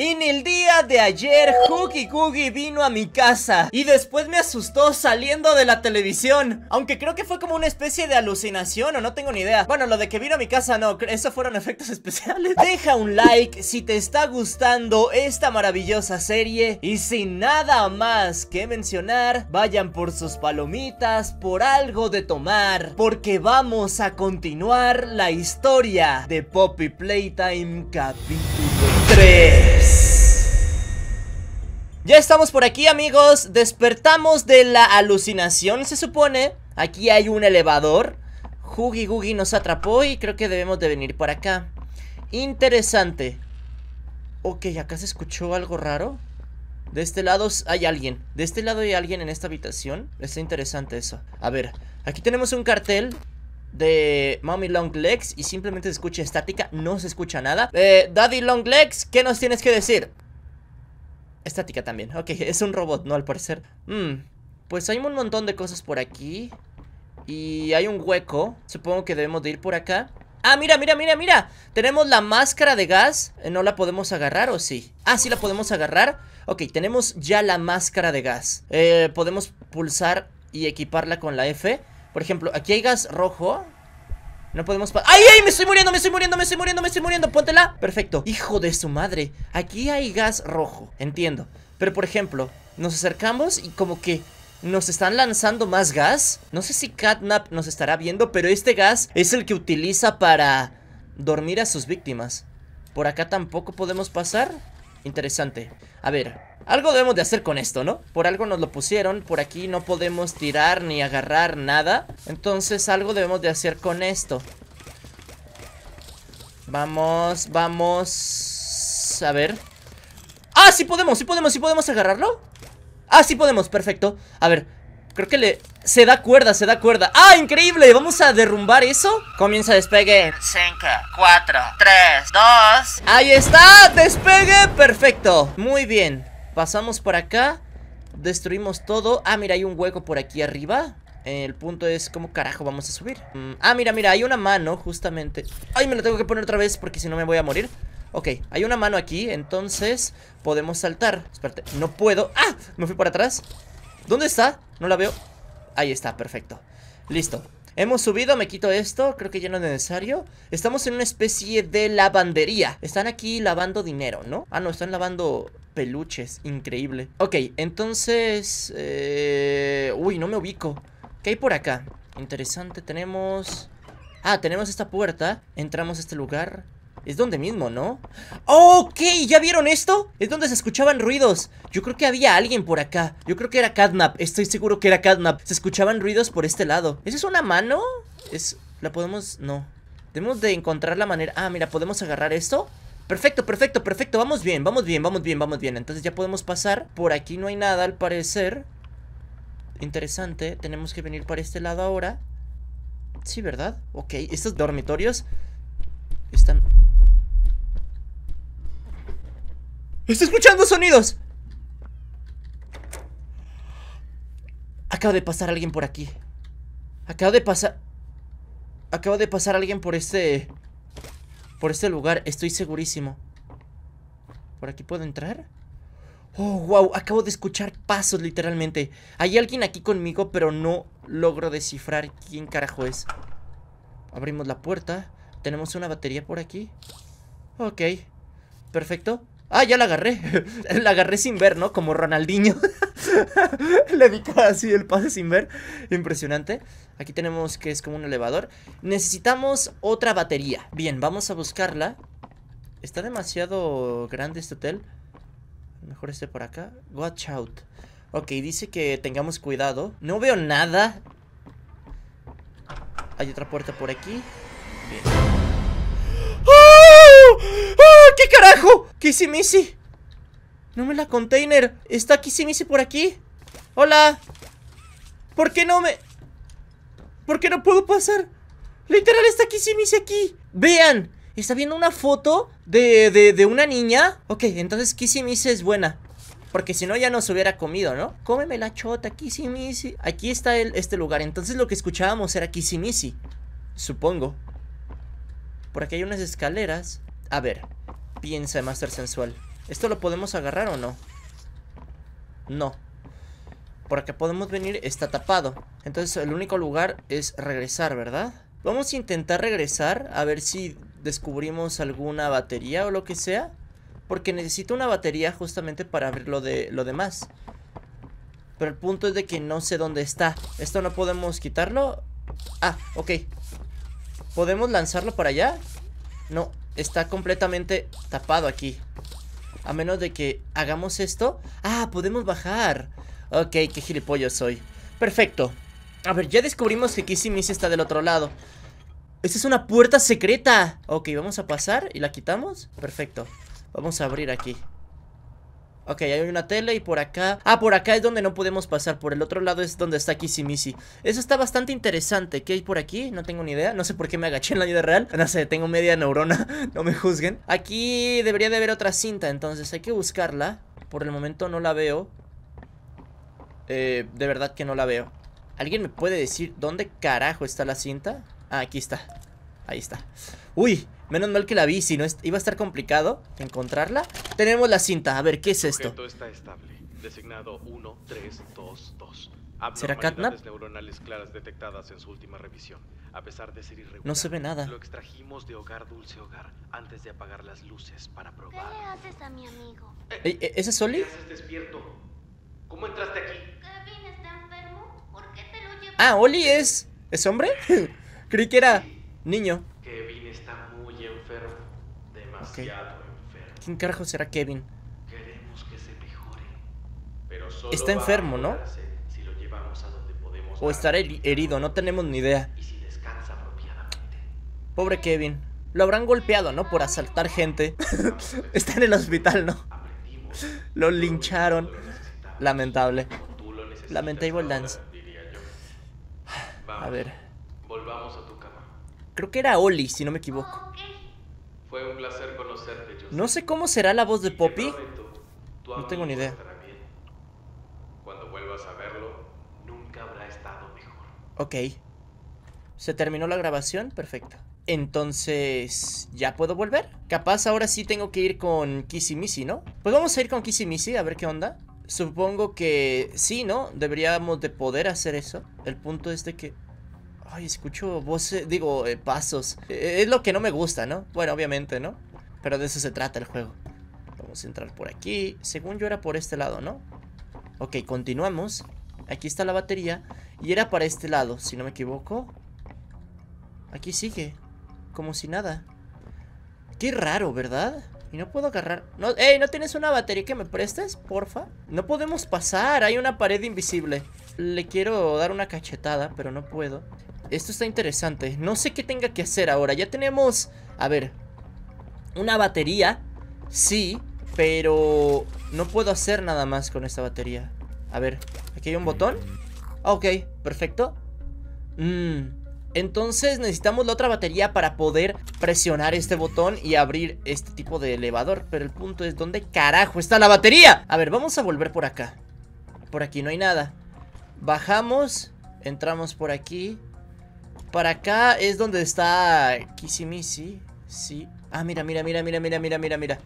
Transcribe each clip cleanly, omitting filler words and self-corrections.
En el día de ayer, Huggy Wuggy vino a mi casa y después me asustó saliendo de la televisión. Aunque creo que fue como una especie de alucinación o no tengo ni idea. Bueno, lo de que vino a mi casa no, eso fueron efectos especiales. Deja un like si te está gustando esta maravillosa serie. Y sin nada más que mencionar, vayan por sus palomitas, por algo de tomar, porque vamos a continuar la historia de Poppy Playtime capítulo 3. Ya estamos por aquí, amigos. Despertamos de la alucinación, se supone. Aquí hay un elevador. Huggy Wuggy nos atrapó y creo que debemos de venir por acá. Interesante. Ok, acá se escuchó algo raro. De este lado hay alguien. De este lado hay alguien en esta habitación. Está interesante eso. A ver, aquí tenemos un cartel de Mommy Long Legs y simplemente se escucha estática, no se escucha nada. Daddy Long Legs, ¿qué nos tienes que decir? Estática también, ok, es un robot, ¿no? Al parecer. Pues hay un montón de cosas por aquí y hay un hueco, supongo que debemos de ir por acá. Ah, mira, mira, mira, mira. Tenemos la máscara de gas. ¿No la podemos agarrar o sí? Ah, sí la podemos agarrar. Ok, tenemos ya la máscara de gas. Podemos pulsar y equiparla con la F. Por ejemplo, aquí hay gas rojo. No podemos... ¡Ay, ay! ¡Me estoy muriendo, me estoy muriendo, me estoy muriendo, me estoy muriendo! ¡Póntela! Perfecto. ¡Hijo de su madre! Aquí hay gas rojo. Entiendo. Pero, por ejemplo, nos acercamos y como que nos están lanzando más gas. No sé si Catnap nos estará viendo, pero este gas es el que utiliza para dormir a sus víctimas. Por acá tampoco podemos pasar. Interesante. A ver, algo debemos de hacer con esto, ¿no? Por algo nos lo pusieron. Por aquí no podemos tirar ni agarrar nada. Entonces algo debemos de hacer con esto. Vamos, vamos. A ver. ¡Ah, sí podemos! ¡Sí podemos! ¿Sí podemos agarrarlo? ¡Ah, sí podemos! Perfecto. A ver, creo que le... Se da cuerda, se da cuerda. ¡Ah, increíble! ¿Vamos a derrumbar eso? Comienza despegue. 5, 4, 3, 2. ¡Ahí está! ¡Despegue! Perfecto. Muy bien. Pasamos por acá. Destruimos todo. Ah, mira, hay un hueco por aquí arriba. El punto es, ¿cómo carajo vamos a subir? Ah, mira, mira, hay una mano justamente. ¡Ay, me la tengo que poner otra vez porque si no me voy a morir! Ok, hay una mano aquí, entonces podemos saltar. Espérate, no puedo. ¡Ah! Me fui para atrás. ¿Dónde está? No la veo. Ahí está, perfecto. Listo. Hemos subido, me quito esto. Creo que ya no es necesario. Estamos en una especie de lavandería. Están aquí lavando dinero, ¿no? Ah, no, están lavando peluches. Increíble. Ok, entonces... Uy, no me ubico. ¿Qué hay por acá? Interesante, tenemos... Ah, tenemos esta puerta. Entramos a este lugar. Es donde mismo, ¿no? ¡Ok! ¿Ya vieron esto? Es donde se escuchaban ruidos. Yo creo que había alguien por acá. Yo creo que era Catnap. Estoy seguro que era Catnap. Se escuchaban ruidos por este lado. ¿Esa es una mano? Es... ¿La podemos...? No. Debemos de encontrar la manera... Ah, mira, ¿podemos agarrar esto? Perfecto, perfecto, perfecto. Vamos bien, vamos bien, vamos bien, vamos bien. Entonces ya podemos pasar. Por aquí no hay nada, al parecer. Interesante. Tenemos que venir para este lado ahora. Sí, ¿verdad? Ok, estos dormitorios están... ¡Estoy escuchando sonidos! Acaba de pasar alguien por aquí. Acaba de pasar... Acaba de pasar alguien por este... Por este lugar, estoy segurísimo. ¿Por aquí puedo entrar? ¡Oh, wow! Acabo de escuchar pasos, literalmente. Hay alguien aquí conmigo, pero no logro descifrar quién carajo es. Abrimos la puerta. Tenemos una batería por aquí. Ok, perfecto. Ah, ya la agarré. La agarré sin ver, ¿no? Como Ronaldinho. Le di así el pase sin ver. Impresionante. Aquí tenemos que es como un elevador. Necesitamos otra batería. Bien, vamos a buscarla. Está demasiado grande este hotel. Mejor este por acá. Watch out. Ok, dice que tengamos cuidado. No veo nada. Hay otra puerta por aquí. Bien. ¡Oh! ¿Qué carajo? Kissy Missy. No me la container. ¿Está Kissy Missy por aquí? Hola. ¿Por qué no me...? ¿Por qué no puedo pasar? Literal está Kissy Missy aquí. Vean, está viendo una foto de una niña. Ok, entonces Kissy Missy es buena. Porque si no ya nos hubiera comido, ¿no? Cómeme la chota, Kissy Missy. Aquí está este lugar. Entonces lo que escuchábamos era Kissy Missy, supongo. Por aquí hay unas escaleras. A ver, piensa, Master Sensual. ¿Esto lo podemos agarrar o no? No. Por acá podemos venir, está tapado. Entonces el único lugar es regresar, ¿verdad? Vamos a intentar regresar a ver si descubrimos alguna batería o lo que sea, porque necesito una batería justamente para abrir lo demás. Pero el punto es de que no sé dónde está. ¿Esto no podemos quitarlo? Ah, ok. ¿Podemos lanzarlo para allá? No, está completamente tapado aquí. A menos de que hagamos esto. Ah, podemos bajar. Ok, qué gilipollas soy. Perfecto. A ver, ya descubrimos que Kissy Missy está del otro lado. Esta es una puerta secreta. Ok, vamos a pasar y la quitamos. Perfecto. Vamos a abrir aquí. Ok, hay una tele y por acá... Ah, por acá es donde no podemos pasar. Por el otro lado es donde está Kissy Missy. Eso está bastante interesante. ¿Qué hay por aquí? No tengo ni idea. No sé por qué me agaché en la vida real. No sé, tengo media neurona. No me juzguen. Aquí debería de haber otra cinta, entonces hay que buscarla. Por el momento no la veo. De verdad que no la veo. ¿Alguien me puede decir dónde carajo está la cinta? Ah, aquí está. Ahí está. Uy, menos mal que la vi, si no iba a estar complicado encontrarla. Tenemos la cinta, a ver, ¿qué es esto? Está estable, designado 1322. ¿Será Catnap? Neuronales claras detectadas en su última revisión. A pesar de ser irregular, no se ve nada. Lo extrajimos de Hogar Dulce Hogar antes de apagar las luces para probar. ¿Qué le haces a mi amigo? ¿Ese es Oli? ¿Qué haces despierto? ¿Cómo entraste aquí? ¿Kevin está enfermo? ¿Por qué te lo llevas? Ah, Oli es... ¿Es hombre? Creí que era niño. Kevin está muy enfermo. Demasiado enfermo. ¿Quién carajo será Kevin? Queremos que se mejore, pero solo está enfermo, ¿no? Si lo llevamos a donde podemos. O estará herido, no tenemos ni idea. Y si descansa apropiadamente. Pobre Kevin. Lo habrán golpeado, ¿no? Por asaltar gente. Está en el hospital, ¿no? Lo lincharon. Lamentable. Lamentable dance. A ver. Volvamos a tu cama. Creo que era Oli, si no me equivoco. Fue un placer conocerte, José. No sé cómo será la voz de Poppy. No tengo ni idea. Cuando vuelvas a verlo, nunca habrá estado mejor. Ok. ¿Se terminó la grabación? Perfecto. Entonces, ¿ya puedo volver? Capaz ahora sí tengo que ir con Kissy Missy, ¿no? Pues vamos a ir con Kissy Missy a ver qué onda. Supongo que sí, ¿no? Deberíamos de poder hacer eso. El punto es de que... Ay, escucho voces... Digo, pasos. Es lo que no me gusta, ¿no? Bueno, obviamente, ¿no? Pero de eso se trata el juego. Vamos a entrar por aquí. Según yo era por este lado, ¿no? Ok, continuamos. Aquí está la batería. Y era para este lado, si no me equivoco. Aquí sigue. Como si nada. Qué raro, ¿verdad? Y no puedo agarrar... No, ¡ey! ¿No tienes una batería que me prestes? Porfa. No podemos pasar. Hay una pared invisible. Le quiero dar una cachetada, pero no puedo. Esto está interesante. No sé qué tenga que hacer ahora. Ya tenemos... A ver. Una batería. Sí, pero... No puedo hacer nada más con esta batería. A ver. Aquí hay un botón. Ok, perfecto. Entonces necesitamos la otra batería para poder presionar este botón y abrir este tipo de elevador. Pero el punto es, ¿dónde carajo está la batería? A ver, vamos a volver por acá. Por aquí no hay nada. Bajamos, entramos por aquí. Para acá es donde está Kissy Missy. Sí. Ah, mira, mira, mira, mira, mira, mira, mira, mira.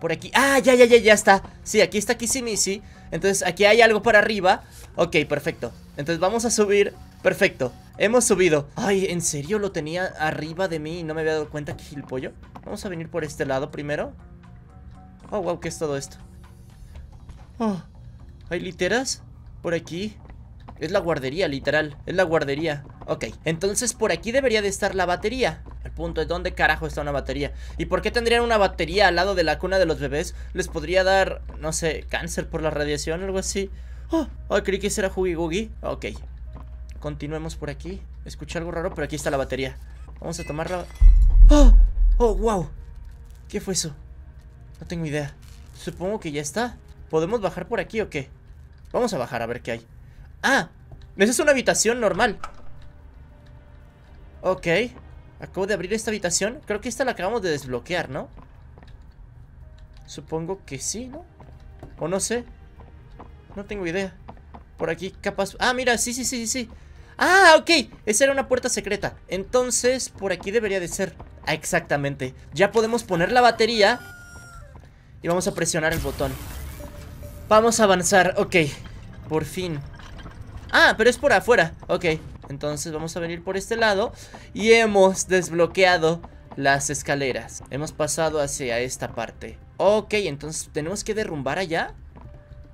Por aquí. Ah, ya, ya, ya, ya está. Sí, aquí está Kissy Missy. Entonces aquí hay algo para arriba. Ok, perfecto. Entonces vamos a subir. Perfecto, hemos subido. Ay, ¿en serio lo tenía arriba de mí y no me había dado cuenta? Que gilipollo. Vamos a venir por este lado primero. Oh, wow, ¿qué es todo esto? Oh, ¿hay literas? Por aquí. Es la guardería, literal. Es la guardería. Ok, entonces por aquí debería de estar la batería. El punto es, ¿dónde carajo está una batería? ¿Y por qué tendrían una batería al lado de la cuna de los bebés? ¿Les podría dar, no sé, cáncer por la radiación o algo así? Oh, creí que ese era Huggy Wuggy. Ok. Continuemos por aquí. Escuché algo raro, pero aquí está la batería. Vamos a tomarla. ¡Oh! ¡Oh, wow! ¿Qué fue eso? No tengo idea. Supongo que ya está. ¿Podemos bajar por aquí o qué? Vamos a bajar a ver qué hay. ¡Ah! Esa es una habitación normal. Ok. Acabo de abrir esta habitación. Creo que esta la acabamos de desbloquear, ¿no? Supongo que sí, ¿no? O no sé. No tengo idea. Por aquí capaz... Ah, mira, sí, sí, sí, sí. Ah, ok, esa era una puerta secreta. Entonces, por aquí debería de ser. Ah, exactamente, ya podemos poner la batería. Y vamos a presionar el botón. Vamos a avanzar, ok. Por fin. Ah, pero es por afuera, ok. Entonces vamos a venir por este lado. Y hemos desbloqueado las escaleras. Hemos pasado hacia esta parte. Ok, entonces tenemos que derrumbar allá.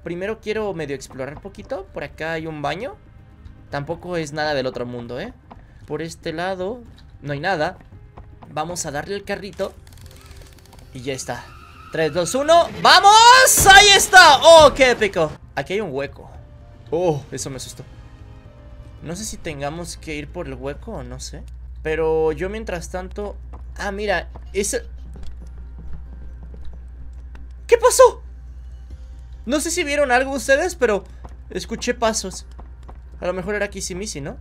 Primero quiero medio explorar un poquito. Por acá hay un baño. Tampoco es nada del otro mundo, ¿eh? Por este lado no hay nada. Vamos a darle el carrito. Y ya está. 3, 2, 1. ¡Vamos! ¡Ahí está! ¡Oh, qué épico! Aquí hay un hueco. ¡Oh! Eso me asustó. No sé si tengamos que ir por el hueco o no sé. Pero yo mientras tanto... Ah, mira. Ese... ¿Qué pasó? No sé si vieron algo ustedes, pero... escuché pasos. A lo mejor era Kissy Missy, ¿no?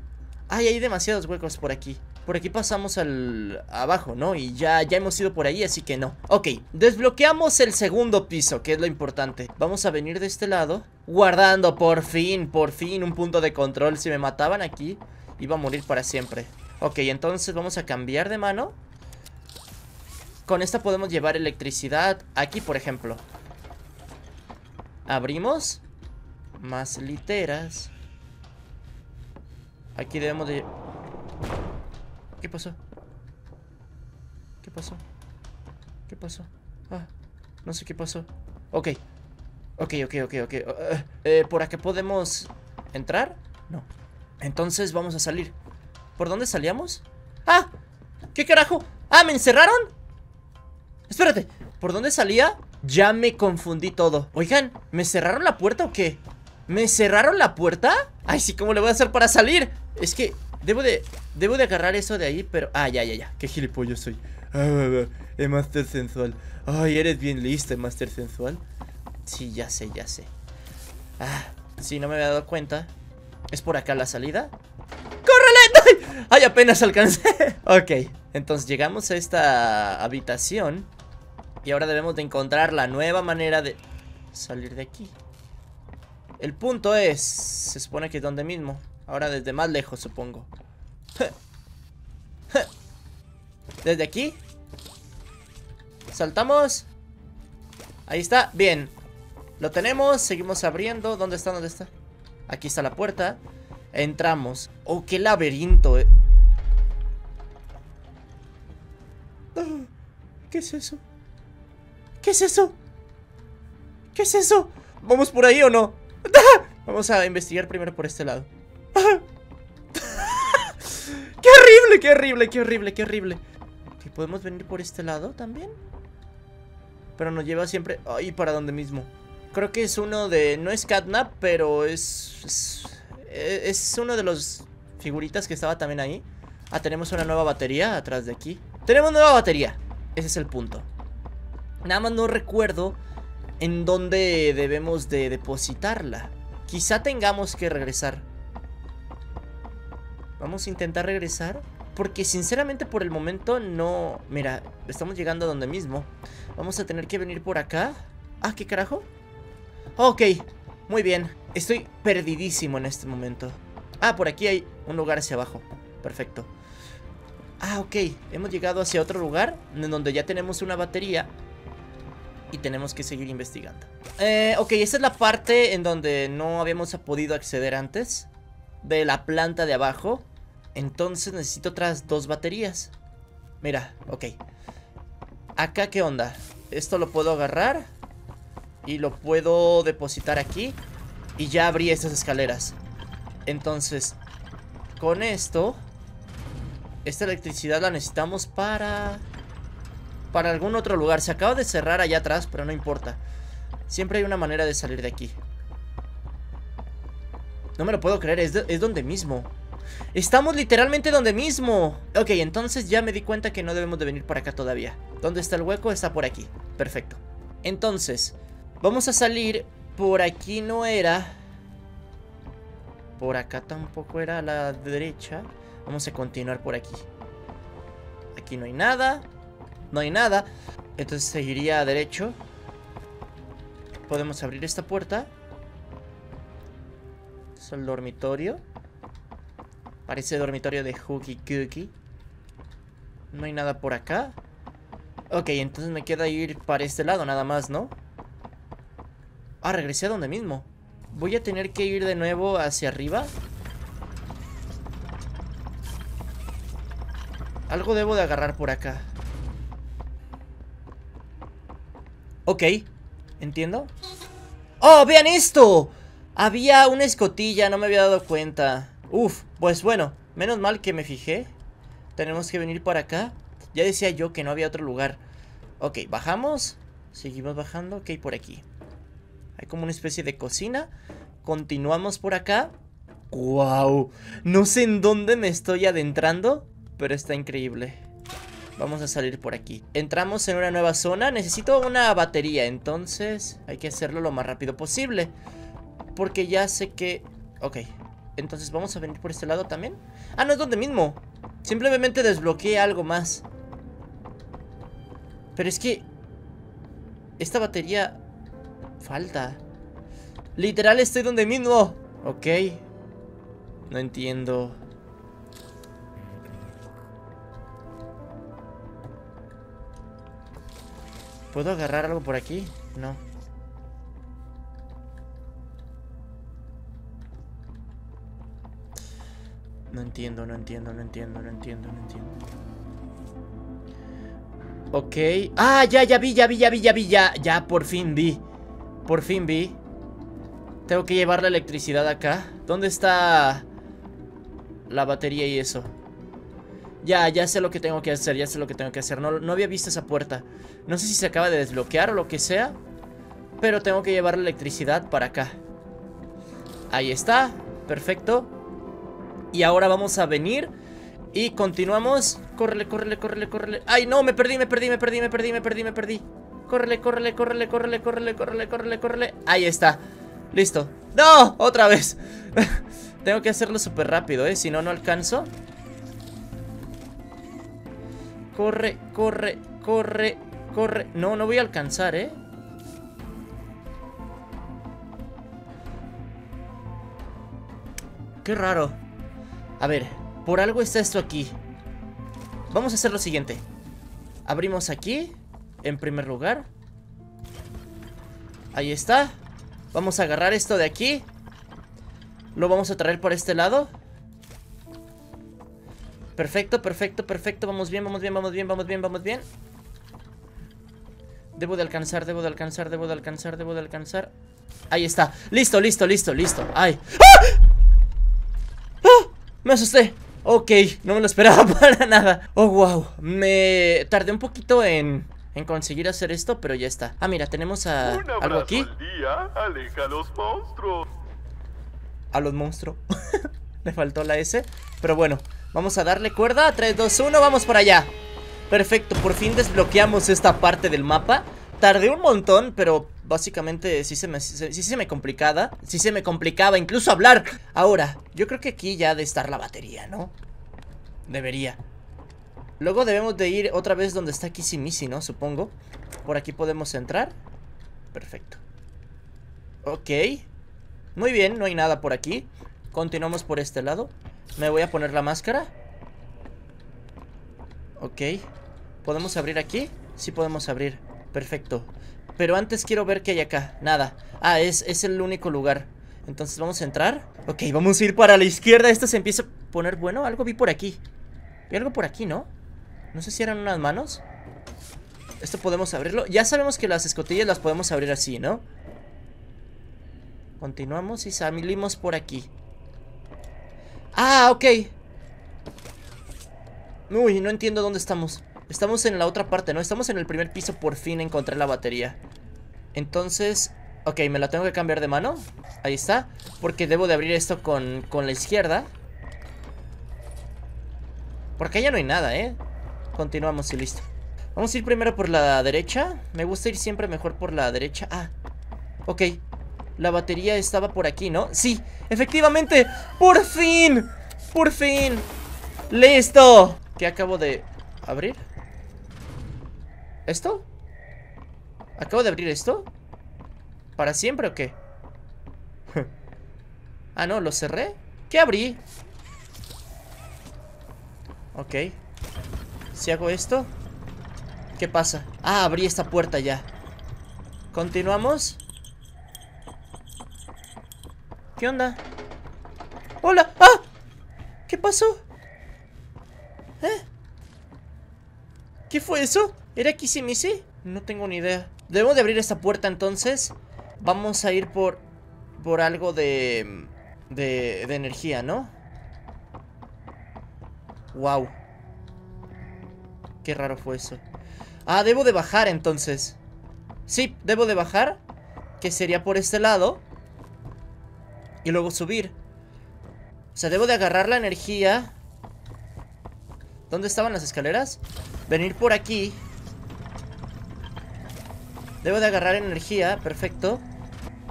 Ay, hay demasiados huecos por aquí. Por aquí pasamos al... abajo, ¿no? Y ya hemos ido por ahí, así que no. Ok, desbloqueamos el segundo piso, que es lo importante. Vamos a venir de este lado. Guardando, por fin, un punto de control. Si me mataban aquí, iba a morir para siempre. Ok, entonces vamos a cambiar de mano. Con esta podemos llevar electricidad. Aquí, por ejemplo. Abrimos. Más literas. Aquí debemos de... ¿Qué pasó? ¿Qué pasó? ¿Qué pasó? Ah, no sé qué pasó. Ok. Ok. ¿Por acá podemos entrar? No. Entonces vamos a salir. ¿Por dónde salíamos? ¡Ah! ¿Qué carajo? ¡Ah, me encerraron! Espérate. ¿Por dónde salía? Ya me confundí todo. Oigan, ¿me cerraron la puerta o qué? ¿Me cerraron la puerta? Ay, sí, ¿cómo le voy a hacer para salir? Es que debo de agarrar eso de ahí, pero... Ah, ya. Qué gilipollas soy. Master sensual. Ay, eres bien lista, Master sensual. Sí, ya sé. Ah, sí, no me había dado cuenta. ¿Es por acá la salida? ¡Córrele! ¡Ay, apenas alcancé! Ok, entonces llegamos a esta habitación. Y ahora debemos de encontrar la nueva manera de salir de aquí. El punto es... se supone que es donde mismo. Ahora desde más lejos, supongo. Desde aquí. Saltamos. Ahí está, bien. Lo tenemos, seguimos abriendo. ¿Dónde está? Aquí está la puerta. Entramos. Oh, qué laberinto. Oh, ¿Qué es eso? ¿Vamos por ahí o no? Vamos a investigar primero por este lado. ¡Qué horrible! ¿Que podemos venir por este lado también? Pero nos lleva siempre... Ay, para donde mismo. Creo que es uno de... No es Catnap, pero es uno de los figuritas que estaba también ahí. Ah, tenemos una nueva batería atrás de aquí. ¡Tenemos nueva batería! Ese es el punto. Nada más no recuerdo en dónde debemos de depositarla. Quizá tengamos que regresar. Vamos a intentar regresar. Porque sinceramente por el momento no... Mira, estamos llegando a donde mismo. Vamos a tener que venir por acá. Ah, ¿qué carajo? Ok, muy bien. Estoy perdidísimo en este momento. Ah, por aquí hay un lugar hacia abajo. Perfecto. Ah, ok, hemos llegado hacia otro lugar en donde ya tenemos una batería. Y tenemos que seguir investigando. Ok, esta es la parte en donde no habíamos podido acceder antes. De la planta de abajo. Entonces necesito otras dos baterías. Mira, ok. Acá, ¿qué onda? Esto lo puedo agarrar. Y lo puedo depositar aquí. Y ya abrí estas escaleras. Entonces, con esto... esta electricidad la necesitamos para... para algún otro lugar. Se acaba de cerrar allá atrás, pero no importa. Siempre hay una manera de salir de aquí. No me lo puedo creer, es donde mismo. Estamos literalmente donde mismo. Ok, entonces ya me di cuenta que no debemos de venir para acá todavía. ¿Dónde está el hueco? Está por aquí, perfecto. Entonces, vamos a salir. Por aquí no era. Por acá tampoco era, a la derecha. Vamos a continuar por aquí. Aquí no hay nada. No hay nada. Entonces seguiría derecho. Podemos abrir esta puerta. Es el dormitorio. Parece el dormitorio de Huggy Wuggy. No hay nada por acá. Ok, entonces me queda ir para este lado nada más, ¿no? Ah, regresé a donde mismo. Voy a tener que ir de nuevo hacia arriba. Algo debo de agarrar por acá. Ok, entiendo. ¡Oh, vean esto! Había una escotilla, no me había dado cuenta. Uf, pues bueno, menos mal que me fijé. Tenemos que venir para acá. Ya decía yo que no había otro lugar. Ok, bajamos. Seguimos bajando, ok, por aquí. Hay como una especie de cocina. Continuamos por acá. ¡Wow! No sé en dónde me estoy adentrando, pero está increíble. Vamos a salir por aquí. Entramos en una nueva zona. Necesito una batería, entonces hay que hacerlo lo más rápido posible, porque ya sé que... Ok, entonces vamos a venir por este lado también. Ah, no es donde mismo. Simplemente desbloqueé algo más. Pero es que... esta batería... falta. Literal estoy donde mismo. Ok. No entiendo. ¿Puedo agarrar algo por aquí? No. No entiendo. Ok. Ah, ya vi. Por fin vi. Tengo que llevar la electricidad acá. ¿Dónde está la batería y eso? Ya sé lo que tengo que hacer. No había visto esa puerta. No sé si se acaba de desbloquear o lo que sea, pero tengo que llevar la electricidad para acá. Ahí está. Perfecto. Y ahora vamos a venir y continuamos. Córrele. Ay, no, me perdí. Córrele. Ahí está. Listo. ¡No! Otra vez. Tengo que hacerlo súper rápido, ¿eh? Si no, no alcanzo. Corre. No, no voy a alcanzar, ¿eh? Qué raro. A ver, por algo está esto aquí. Vamos a hacer lo siguiente. Abrimos aquí, en primer lugar. Ahí está. Vamos a agarrar esto de aquí. Lo vamos a traer por este lado. Perfecto. Vamos bien. Debo de alcanzar. Ahí está. Listo. Ay. ¡Ah! Me asusté. Ok, no me lo esperaba para nada. Oh, wow. Me tardé un poquito en conseguir hacer esto, pero ya está. Ah, mira, tenemos a... algo aquí. Aleja a los monstruos. Le faltó la S. Pero bueno, vamos a darle cuerda. 3, 2, 1, vamos para allá. Perfecto, por fin desbloqueamos esta parte del mapa. Tardé un montón, pero básicamente sí se me complicaba incluso hablar. Ahora, yo creo que aquí ya ha de estar la batería, ¿no? Debería. Luego debemos de ir otra vez donde está Kissy Missy, ¿no? Supongo. Por aquí podemos entrar. Perfecto. Ok. Muy bien, no hay nada por aquí. Continuamos por este lado. Me voy a poner la máscara. Ok. ¿Podemos abrir aquí? Sí podemos abrir. Perfecto. Pero antes quiero ver qué hay acá. Nada. Ah, es el único lugar. Entonces vamos a entrar. Ok, vamos a ir para la izquierda. Esto se empieza a poner bueno. Algo vi por aquí. Vi algo por aquí, ¿no? No sé si eran unas manos. Esto podemos abrirlo. Ya sabemos que las escotillas las podemos abrir así, ¿no? Continuamos y salimos por aquí. Ah, ok. Uy, no entiendo dónde estamos. Estamos en la otra parte, ¿no? Estamos en el primer piso, por fin encontré la batería. Entonces, ok, me la tengo que cambiar de mano. Ahí está, porque debo de abrir esto con la izquierda. Porque ya no hay nada, ¿eh? Continuamos y listo. Vamos a ir primero por la derecha. Me gusta ir siempre mejor por la derecha. Ah, ok. La batería estaba por aquí, ¿no? Sí, efectivamente. ¡Por fin! ¡Listo! ¿Qué acabo de abrir? ¿Esto? ¿Acabo de abrir esto? ¿Para siempre o qué? Ah, no, lo cerré. ¿Qué abrí? Ok. Si hago esto, ¿qué pasa? Ah, abrí esta puerta ya. Continuamos. ¿Qué onda? ¡Hola! ¡Ah! ¿Qué pasó? ¿Eh? ¿Qué fue eso? ¿Era Kissy Missy? No tengo ni idea. Debemos de abrir esta puerta entonces. Vamos a ir por algo de energía, ¿no? Wow. Qué raro fue eso. Ah, debo de bajar entonces. Sí, debo de bajar, que sería por este lado, y luego subir. O sea, debo de agarrar la energía. ¿Dónde estaban las escaleras? Venir por aquí. Debo de agarrar energía, perfecto.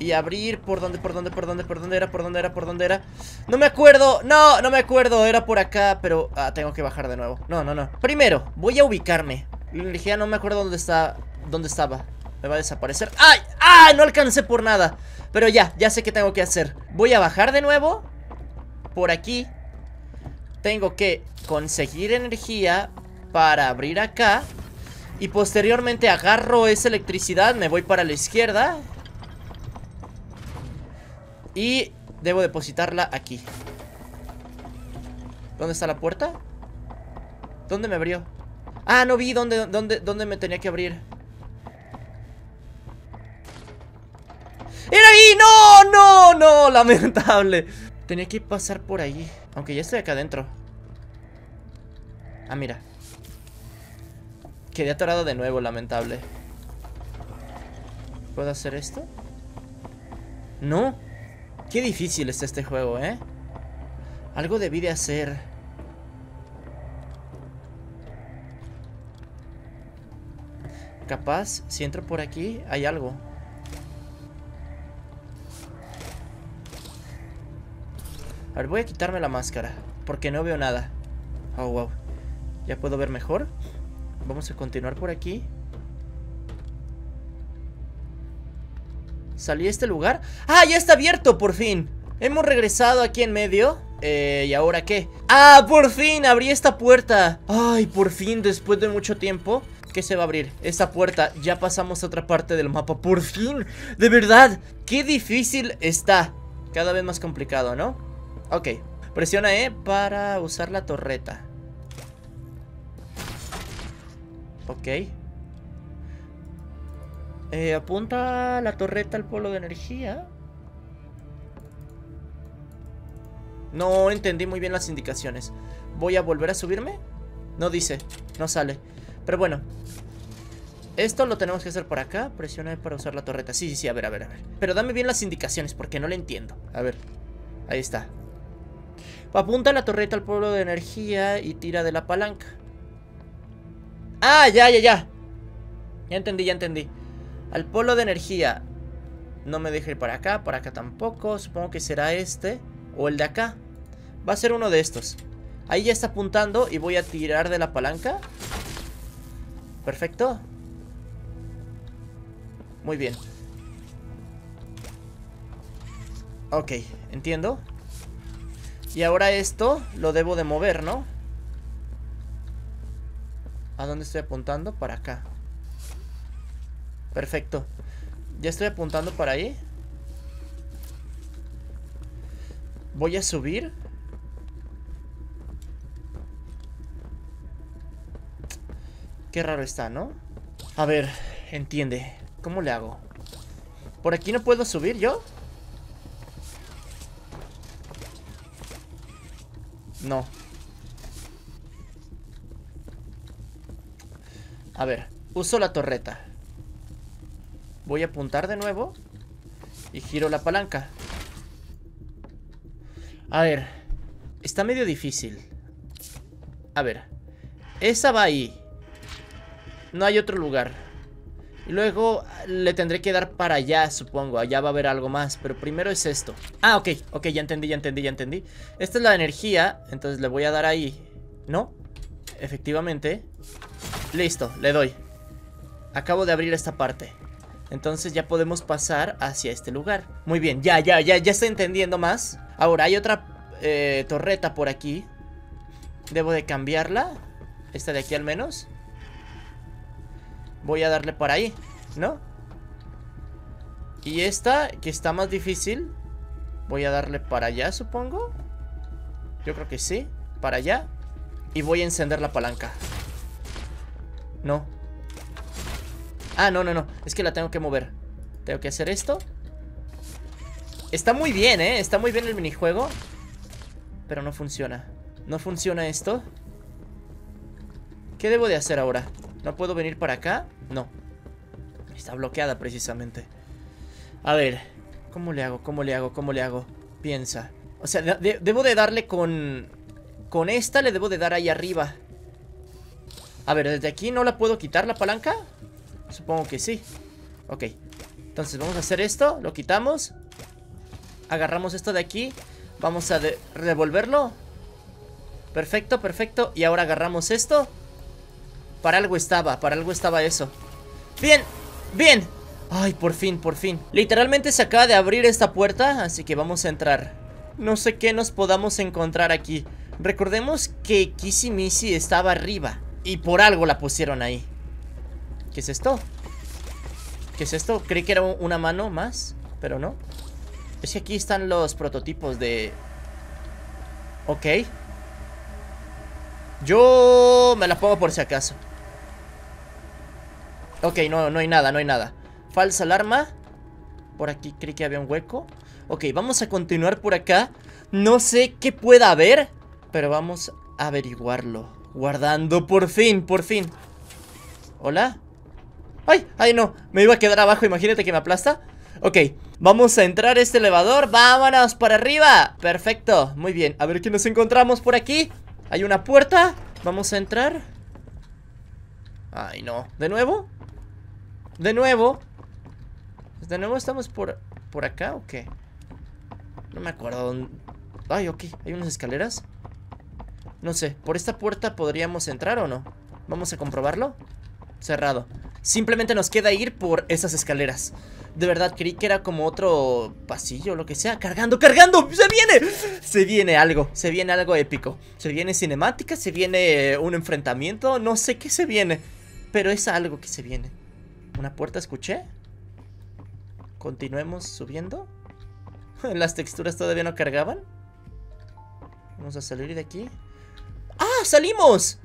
Y abrir por dónde era. No me acuerdo, no me acuerdo, era por acá, pero... Ah, tengo que bajar de nuevo. No. Primero, voy a ubicarme. La energía no me acuerdo dónde estaba. Me va a desaparecer. ¡Ay! ¡Ah! No alcancé por nada. Pero ya sé qué tengo que hacer. Voy a bajar de nuevo. Por aquí. Tengo que conseguir energía para abrir acá. Y posteriormente agarro esa electricidad. Me voy para la izquierda. Y debo depositarla aquí. ¿Dónde está la puerta? ¿Dónde me abrió? Ah, no vi dónde me tenía que abrir. ¡Era ahí! ¡No! Lamentable. Tenía que pasar por ahí. Aunque ya estoy acá adentro. Ah, mira. Quedé atorado de nuevo, lamentable. ¿Puedo hacer esto? No. Qué difícil está este juego, ¿eh? Algo debí de hacer. Capaz, si entro por aquí, hay algo. A ver, voy a quitarme la máscara, porque no veo nada. Oh, wow. Ya puedo ver mejor. Vamos a continuar por aquí. ¿Salí a este lugar? ¡Ah, ya está abierto, por fin! Hemos regresado aquí en medio. ¿Y ahora qué? ¡Ah, por fin! Abrí esta puerta. ¡Ay, por fin! Después de mucho tiempo. ¿Qué se va a abrir? Esta puerta. Ya pasamos a otra parte del mapa. ¡Por fin! ¡De verdad! ¡Qué difícil está! Cada vez más complicado, ¿no? Ok. Presiona E para usar la torreta. Ok. Apunta la torreta al polo de energía. No entendí muy bien las indicaciones. ¿Voy a volver a subirme? No dice, no sale. Pero bueno, esto lo tenemos que hacer por acá. Presiona para usar la torreta. Sí, a ver. Pero dame bien las indicaciones porque no le entiendo. A ver, ahí está. Apunta la torreta al polo de energía y tira de la palanca. Ah, ya. Ya entendí. Al polo de energía. No me deja ir para acá tampoco. Supongo que será este o el de acá. Va a ser uno de estos. Ahí ya está apuntando y voy a tirar de la palanca. Perfecto. Muy bien. Ok, entiendo. Y ahora esto lo debo de mover, ¿no? ¿A dónde estoy apuntando? Para acá. Perfecto. Ya estoy apuntando para ahí. Voy a subir. Qué raro está, ¿no? A ver, entiende. ¿Cómo le hago? ¿Por aquí no puedo subir yo? No. A ver, uso la torreta. Voy a apuntar de nuevo y giro la palanca. A ver, está medio difícil. A ver, esa va ahí. No hay otro lugar. Luego le tendré que dar para allá, supongo. Allá va a haber algo más, pero primero es esto. Ah, ok, ya entendí. Esta es la energía, entonces le voy a dar ahí, ¿no? Efectivamente. Listo, le doy. Acabo de abrir esta parte. Entonces ya podemos pasar hacia este lugar. Muy bien, ya estoy entendiendo más. Ahora hay otra torreta por aquí. Debo de cambiarla. Esta de aquí al menos. Voy a darle para ahí, ¿no? Y esta, que está más difícil, Voy a darle para allá, supongo. Yo creo que sí. Para allá. Y voy a encender la palanca. No. Ah, no, no, no. Es que la tengo que mover. Tengo que hacer esto. Está muy bien, ¿eh? Está muy bien el minijuego. Pero no funciona. No funciona esto. ¿Qué debo de hacer ahora? ¿No puedo venir para acá? No. Está bloqueada precisamente. A ver. ¿Cómo le hago? ¿Cómo le hago? ¿Cómo le hago? Piensa. O sea, debo de darle con... Con esta le debo de dar ahí arriba. A ver, ¿desde aquí no la puedo quitar la palanca? Supongo que sí. Ok. Entonces vamos a hacer esto. Lo quitamos. Agarramos esto de aquí. Vamos a revolverlo. Perfecto, perfecto. Y ahora agarramos esto. Para algo estaba eso. ¡Bien! ¡Bien! ¡Ay, por fin, por fin! Literalmente se acaba de abrir esta puerta, así que vamos a entrar. No sé qué nos podamos encontrar aquí. Recordemos que Kissy Missy estaba arriba y por algo la pusieron ahí. ¿Qué es esto? ¿Qué es esto? Creí que era una mano más, pero no. Es que aquí están los prototipos de... Ok. Yo me la pongo por si acaso. Ok, no, no hay nada, no hay nada. Falsa alarma. Por aquí creí que había un hueco. Ok, vamos a continuar por acá. No sé qué pueda haber, pero vamos a averiguarlo. Guardando, por fin, por fin. ¿Hola? ¡Ay! ¡Ay, no! Me iba a quedar abajo, imagínate que me aplasta. Ok, vamos a entrar a este elevador. ¡Vámonos para arriba! Perfecto, muy bien. A ver qué nos encontramos por aquí. Hay una puerta. Vamos a entrar. Ay, no. ¿De nuevo? ¿De nuevo? ¿De nuevo estamos por acá o qué? No me acuerdo dónde... Ay, ok. Hay unas escaleras. No sé. ¿Por esta puerta podríamos entrar o no? Vamos a comprobarlo. Cerrado. Simplemente nos queda ir por esas escaleras. De verdad, creí que era como otro pasillo o lo que sea. ¡Cargando, cargando! ¡Se viene! Se viene algo. Se viene algo épico. Se viene cinemática, se viene un enfrentamiento. No sé qué se viene. Pero es algo que se viene. ¿Una puerta escuché? Continuemos subiendo. Las texturas todavía no cargaban. Vamos a salir de aquí. ¡Ah! ¡Salimos!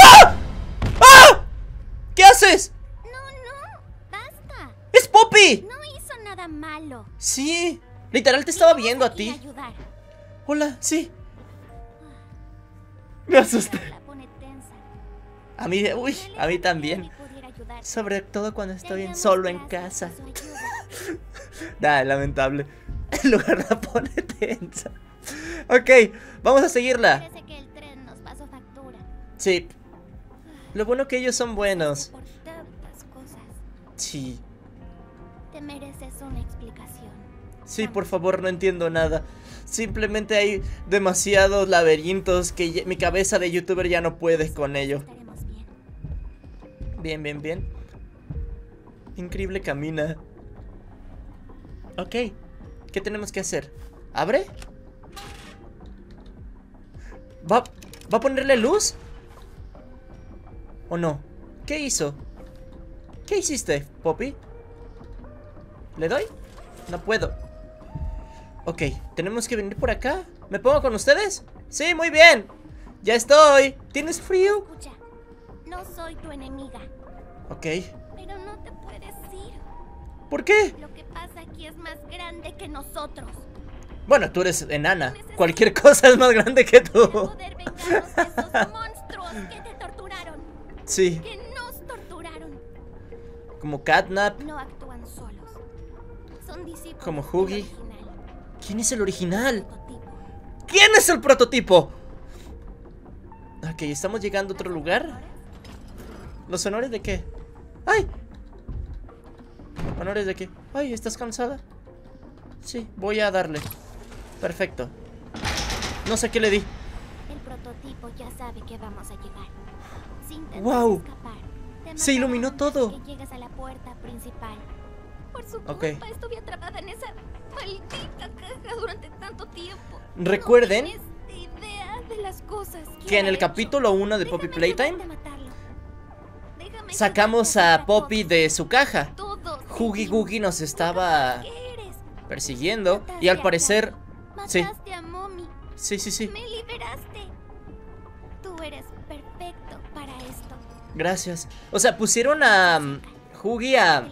¡Ah! ¡Ah! ¿Qué haces? ¡Poppy! No hizo nada malo. Sí, literal te estaba viendo a ti. Hola, sí. Me asusté. A mí, uy, a mí también. Sobre todo cuando estoy solo en casa. Nah, lamentable. El lugar la pone tensa. Ok, vamos a seguirla. Sí. Lo bueno que ellos son buenos. Sí. Te mereces una explicación. Sí, por favor, no entiendo nada. Simplemente hay demasiados laberintos que mi cabeza de youtuber ya no puede con ello. Bien, bien, bien. Increíble camina. Ok. ¿Qué tenemos que hacer? ¿Abre? ¿Va a ponerle luz? ¿O no? ¿Qué hizo? ¿Qué hiciste, Poppy? ¿Le doy? No puedo. Ok, tenemos que venir por acá. ¿Me pongo con ustedes? Sí, muy bien. Ya estoy. ¿Tienes frío? Escucha, no soy tu enemiga. Ok. Pero no te puedes ir. ¿Por qué? Lo que pasa aquí es más grande que nosotros. Bueno, tú eres enana. Cualquier cosa es más grande que tú. Poder vengarnos de esos monstruos que te torturaron. Sí. Que nos torturaron. Como Catnap. No actúan solos. Como Huggy. ¿Quién es el original? ¿Quién es el prototipo? Ok, estamos llegando a otro lugar. ¿Los honores de qué? ¡Ay! ¿Honores de qué? ¡Ay! ¿Estás cansada? Sí, voy a darle. Perfecto. No sé qué le di. El prototipo ya sabe que vamos a llegar. Si intentas wow. escapar, se iluminó todo. Que llegas a la puerta principal. Por su culpa, okay. Estuve atrapada en esa maldita caja durante tanto tiempo. Recuerden no idea de las cosas que en el capítulo 1 de Poppy Playtime sacamos a Poppy de su caja. Huggy Wuggy nos estaba persiguiendo. Y al parecer... Mataste a Mommy. Sí. Me liberaste. Tú eres perfecto para esto. Gracias. O sea, pusieron a... Huggy a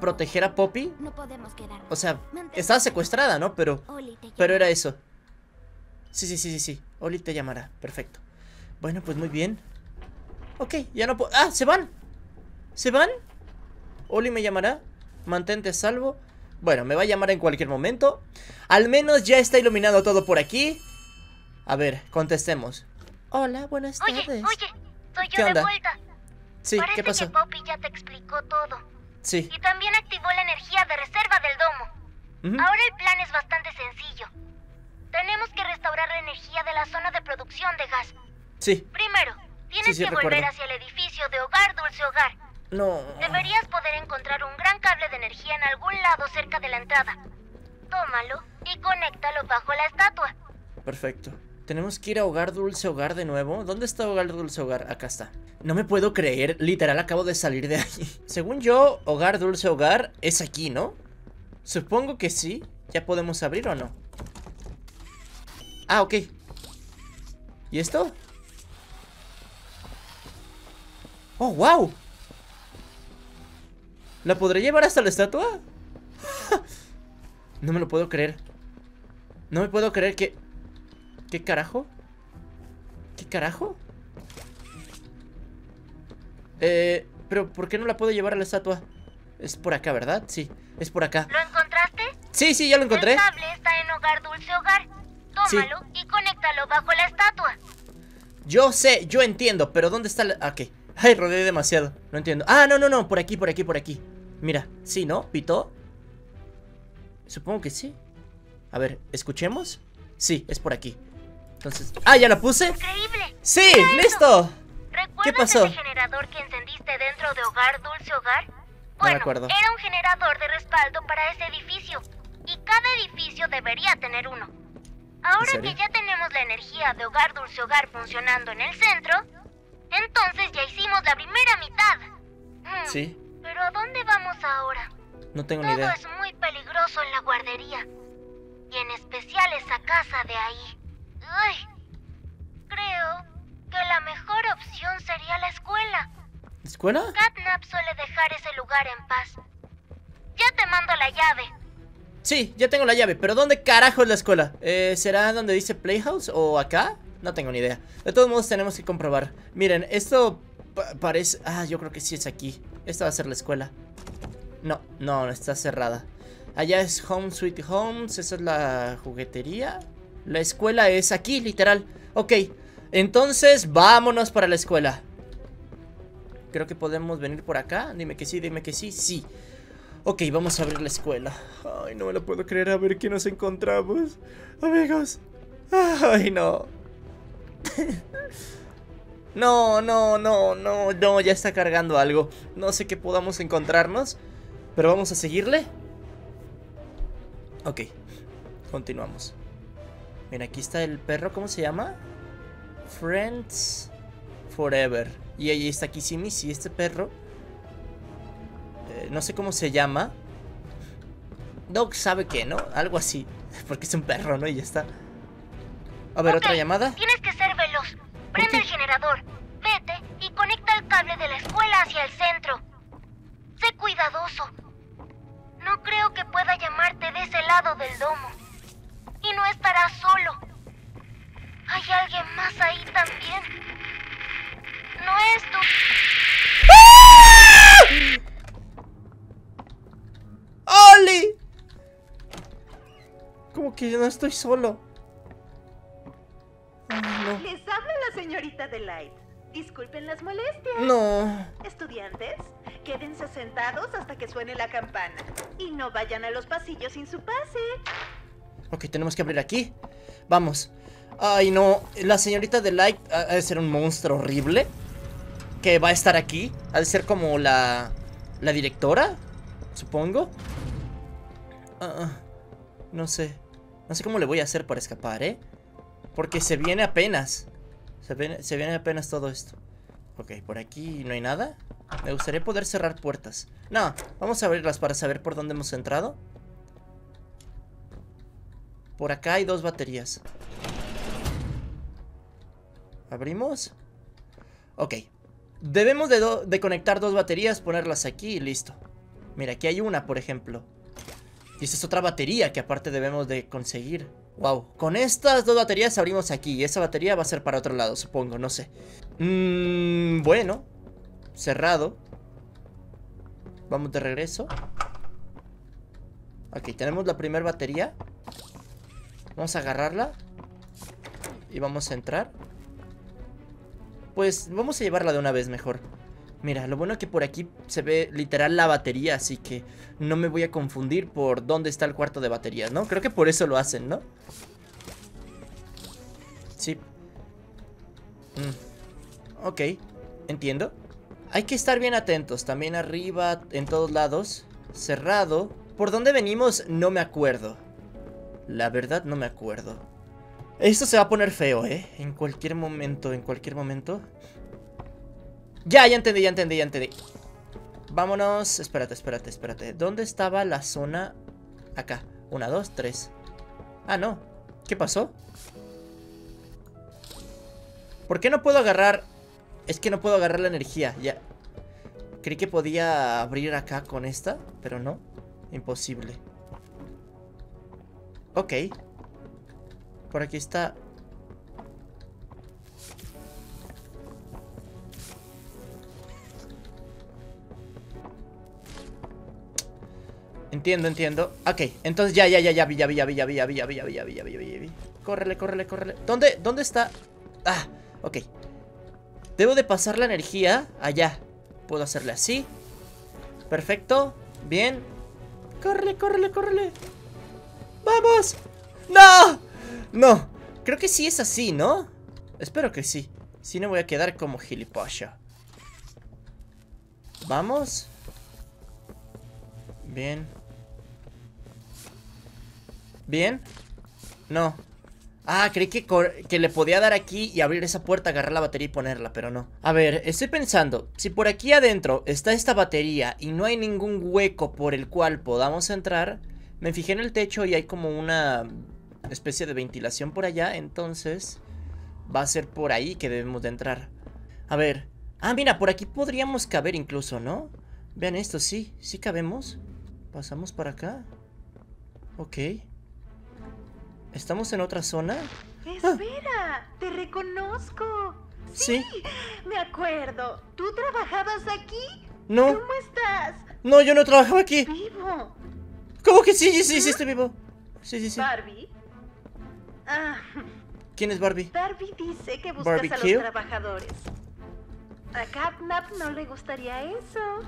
proteger a Poppy. No podemos quedarnos. O sea, estaba secuestrada, ¿no? Pero era eso. Sí. Oli te llamará. Perfecto. Bueno, pues muy bien. Ok, ya no puedo... ¡Ah! ¡Se van! ¿Se van? Oli me llamará. Mantente a salvo. Bueno, me va a llamar en cualquier momento. Al menos ya está iluminado todo por aquí. A ver, contestemos. Hola, buenas tardes. Oye, soy yo de vuelta. Sí, ¿qué pasó? Parece que Poppy ya te explicó todo. Sí. Y también activó la energía de reserva del domo. Ahora el plan es bastante sencillo. Tenemos que restaurar la energía de la zona de producción de gas. Sí. Primero, tienes que volver hacia el edificio de Hogar Dulce Hogar. No. Deberías poder encontrar un gran cable de energía en algún lado cerca de la entrada. Tómalo y conéctalo bajo la estatua. Perfecto. Tenemos que ir a Hogar Dulce Hogar de nuevo. ¿Dónde está Hogar Dulce Hogar? Acá está. No me puedo creer, literal acabo de salir de ahí. Según yo, Hogar Dulce Hogar es aquí, ¿no? Supongo que sí. ¿Ya podemos abrir o no? Ah, ok. ¿Y esto? ¡Oh, wow! ¿La podré llevar hasta la estatua? No me lo puedo creer. No me puedo creer que... ¿Qué carajo? ¿Qué carajo? Pero ¿por qué no la puedo llevar a la estatua? Es por acá, ¿verdad? Sí, es por acá. ¿Lo encontraste? Sí, ya lo encontré. El cable está en Hogar Dulce Hogar. Tómalo y conéctalo bajo la estatua. Yo sé, yo entiendo, pero ¿dónde está la...? Ok. Ay, rodeé demasiado, no entiendo. Ah, no, por aquí. Mira, sí, ¿no? ¿Pitó? Supongo que sí. A ver, ¿escuchemos? Sí, es por aquí. Entonces... ¡Ah, ya la puse! ¡Increíble! ¡Sí! ¡Listo! ¿Qué pasó? ¿Recuerdas el generador que encendiste dentro de Hogar Dulce Hogar? Bueno, era un generador de respaldo para ese edificio. Y cada edificio debería tener uno. Ahora que ya tenemos la energía de Hogar Dulce Hogar funcionando en el centro... Entonces ya hicimos la primera mitad. Sí. ¿Pero a dónde vamos ahora? No tengo ni idea. Todo es muy peligroso en la guardería. Y en especial esa casa de ahí. Uy. Creo que la mejor opción sería la escuela. ¿Escuela? Catnap suele dejar ese lugar en paz. Ya te mando la llave. Sí, ya tengo la llave. ¿Pero dónde carajo es la escuela? ¿Será donde dice Playhouse o acá? No tengo ni idea. De todos modos tenemos que comprobar. Miren, esto parece... Ah, yo creo que sí es aquí. Esta va a ser la escuela. No, está cerrada. Allá es Home Sweet Homes. Esa es la juguetería. La escuela es aquí, literal. Ok, entonces vámonos para la escuela. Creo que podemos venir por acá. Dime que sí. Ok, vamos a abrir la escuela. Ay, no me lo puedo creer. A ver qué nos encontramos. Amigos. Ay, no. No, ya está cargando algo. No sé qué podamos encontrarnos. Pero vamos a seguirle. Ok, continuamos. Mira, aquí está el perro, ¿cómo se llama? Friends Forever. Y ahí está Kissy Missy, este perro. No sé cómo se llama. Dog sabe qué, ¿no? Algo así. Porque es un perro, ¿no? Y ya está. A ver, otra llamada. Tienes que ser veloz. Prende el generador, vete y conecta el cable de la escuela hacia el centro. Sé cuidadoso. No creo que pueda llamarte de ese lado del domo. Y no estarás solo. Hay alguien más ahí también. No es tú. ¡Oli! Como que yo no estoy solo. No. Les habla la señorita Delight. Disculpen las molestias. No. Estudiantes, quédense sentados hasta que suene la campana. Y no vayan a los pasillos sin su pase. Ok, tenemos que abrir aquí. Vamos. Ay, no. La señorita Delight ha de ser un monstruo horrible. Que va a estar aquí. Ha de ser como la directora, supongo. No sé. No sé cómo le voy a hacer para escapar, ¿eh? Porque se viene apenas todo esto. Ok, por aquí no hay nada. Me gustaría poder cerrar puertas. No, vamos a abrirlas para saber por dónde hemos entrado. Por acá hay dos baterías. ¿Abrimos? Ok. Debemos de conectar dos baterías, ponerlas aquí y listo. Mira, aquí hay una, por ejemplo. Y esta es otra batería que aparte debemos de conseguir. Wow, con estas dos baterías abrimos aquí. Y esa batería va a ser para otro lado, supongo, no sé. Bueno. Cerrado. Vamos de regreso. Ok, tenemos la primera batería. Vamos a agarrarla. Y vamos a entrar. Pues vamos a llevarla de una vez mejor. Mira, lo bueno es que por aquí se ve literal la batería, así que no me voy a confundir por dónde está el cuarto de baterías, ¿no? Creo que por eso lo hacen, ¿no? Sí. Ok, entiendo. Hay que estar bien atentos, también arriba, en todos lados. Cerrado. ¿Por dónde venimos? No me acuerdo. La verdad no me acuerdo. Esto se va a poner feo, ¿eh? En cualquier momento, en cualquier momento. Ya, ya entendí. Vámonos. Espérate. ¿Dónde estaba la zona? Acá. 1, 2, 3. Ah, no. ¿Qué pasó? ¿Por qué no puedo agarrar? Es que no puedo agarrar la energía. Ya. Creí que podía abrir acá con esta, pero no. Imposible. Ok. Por aquí está. Entiendo. Ok, entonces ya vi. Córrele. ¿Dónde está? Ah, ok. Debo de pasar la energía allá. Puedo hacerle así. Perfecto, bien. Córrele. ¡Vamos! ¡No! No, creo que sí es así, ¿no? Espero que sí. Si no voy a quedar como gilipollas. Vamos. Bien. No. Ah, creí que le podía dar aquí y abrir esa puerta, agarrar la batería y ponerla, pero no. A ver, estoy pensando, si por aquí adentro está esta batería y no hay ningún hueco por el cual podamos entrar. Me fijé en el techo y hay como una especie de ventilación por allá, entonces va a ser por ahí que debemos de entrar. A ver, ah, mira, por aquí podríamos caber incluso, ¿no? Vean esto, sí cabemos. Pasamos para acá. Ok. ¿Estamos en otra zona? Espera, te reconozco. Sí, me acuerdo. ¿Tú trabajabas aquí? No. ¿Cómo estás? No, yo no trabajaba aquí. ¿Vivo? ¿Cómo que sí, estoy vivo? Sí. Barbie. Ah. ¿Quién es Barbie? Barbie dice que buscas a los trabajadores. A Catnap no le gustaría eso.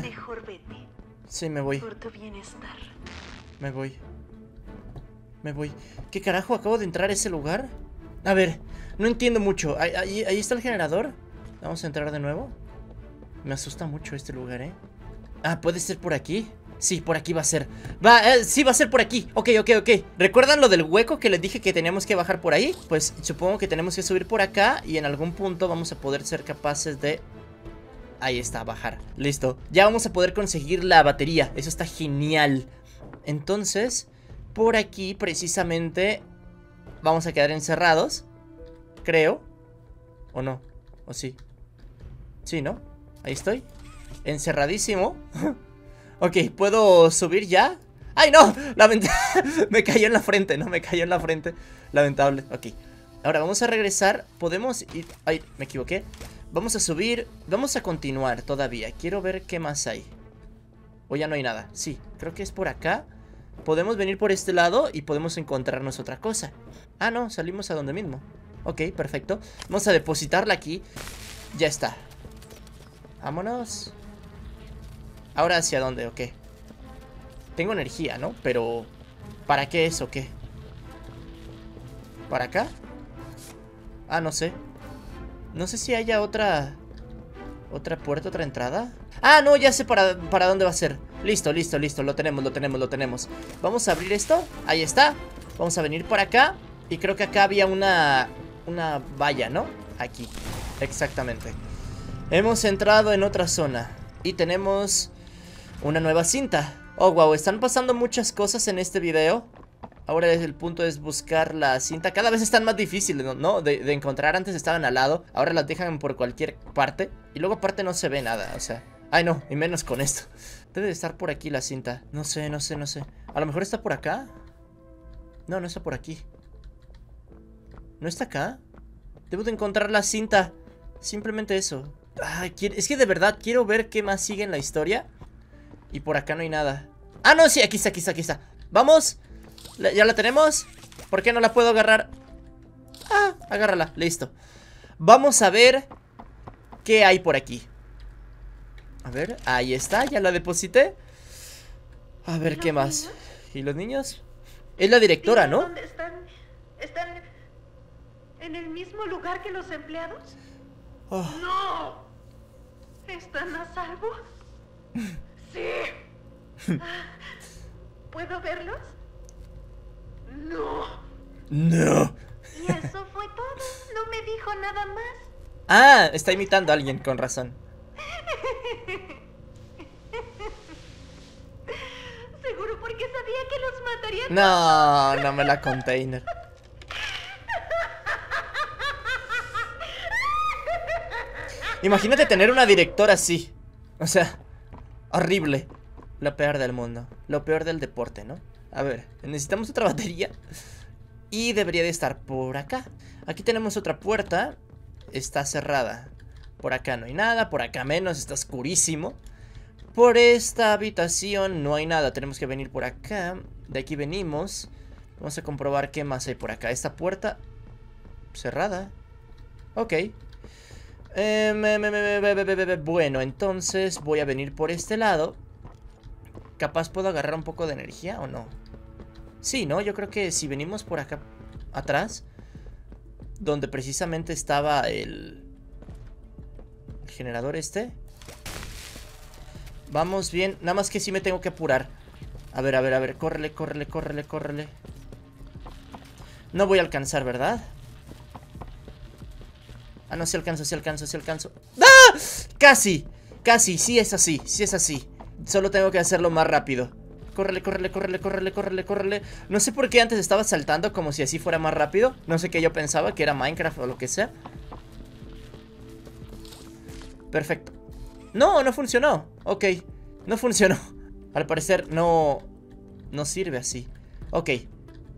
Mejor vete. Sí, me voy. Por tu bienestar. Me voy. ¿Qué carajo? Acabo de entrar a ese lugar. A ver, no entiendo mucho. Ahí está el generador. Vamos a entrar de nuevo. Me asusta mucho este lugar, ¿eh? Ah, ¿puede ser por aquí? Sí, por aquí va a ser. Sí, va a ser por aquí. Ok. ¿Recuerdan lo del hueco que les dije que teníamos que bajar por ahí? Pues supongo que tenemos que subir por acá y en algún punto vamos a poder ser capaces de... Ahí está, bajar. Listo. Ya vamos a poder conseguir la batería. Eso está genial. Entonces, por aquí precisamente vamos a quedar encerrados. Creo. ¿O no? ¿O sí? Sí, ¿no? Ahí estoy. Encerradísimo. Ok, ¿puedo subir ya? ¡Ay, no! Me cayó en la frente, no, me cayó en la frente. Lamentable, ok. Ahora vamos a regresar, podemos ir... Ay, me equivoqué. Vamos a subir, vamos a continuar todavía. Quiero ver qué más hay. O ya no hay nada, sí, creo que es por acá. Podemos venir por este lado y podemos encontrarnos otra cosa. Ah, no, salimos a donde mismo. Ok, perfecto, vamos a depositarla aquí. Ya está. Vámonos. ¿Ahora hacia dónde o qué? Tengo energía, ¿no? Pero... ¿Para qué es o qué? ¿Para acá? Ah, no sé. No sé si haya otra... ¿Otra puerta, otra entrada? Ah, no, ya sé para dónde va a ser. Listo. Lo tenemos. Vamos a abrir esto. Ahí está. Vamos a venir por acá. Y creo que acá había una valla, ¿no? Aquí. Exactamente. Hemos entrado en otra zona y tenemos una nueva cinta. Oh, wow, están pasando muchas cosas en este video. Ahora el punto es buscar la cinta. Cada vez están más difíciles, ¿no? De encontrar. Antes estaban al lado, ahora las dejan por cualquier parte. Y luego aparte no se ve nada, o sea... Ay, no, y menos con esto. Debe de estar por aquí la cinta. No sé. A lo mejor está por acá. No, no está por aquí. ¿No está acá? Debo de encontrar la cinta. Simplemente eso. Ay, es que de verdad quiero ver qué más sigue en la historia. Y por acá no hay nada. Ah, no, sí, aquí está. Vamos. Ya la tenemos. ¿Por qué no la puedo agarrar? Ah, agárrala, listo. Vamos a ver qué hay por aquí. A ver, ahí está, ya la deposité. A ver, ¿qué más? ¿Niños? ¿Y los niños? Es la directora, ¿no? ¿Dónde están? ¿Están en el mismo lugar que los empleados? Oh. ¡No! ¿Están a salvo? ¡Sí! ¿Puedo verlos? ¡No! Y eso fue todo, no me dijo nada más. Ah, está imitando a alguien, con razón. Seguro porque sabía que los matarían. No, no me la container. Imagínate tener una directora así. O sea, horrible. Lo peor del mundo, lo peor del deporte, ¿no? A ver, necesitamos otra batería. Y debería de estar por acá. Aquí tenemos otra puerta. Está cerrada. Por acá no hay nada, por acá menos, está oscurísimo. Por esta habitación no hay nada, tenemos que venir por acá. De aquí venimos. Vamos a comprobar qué más hay por acá. Esta puerta cerrada. Ok. Bueno, entonces voy a venir por este lado. Capaz puedo agarrar un poco de energía o no. Sí, ¿no? Yo creo que si venimos por acá atrás, donde precisamente estaba el... generador este. Vamos bien, nada más que sí me tengo que apurar. A ver, córrele. No voy a alcanzar, ¿verdad? Ah, no, sí alcanzo. ¡Ah! Casi, sí es así. Solo tengo que hacerlo más rápido. Córrele. No sé por qué antes estaba saltando como si así fuera más rápido. No sé qué yo pensaba, que era Minecraft o lo que sea. Perfecto. No, no funcionó. Ok, no funcionó. Al parecer no sirve así. Ok,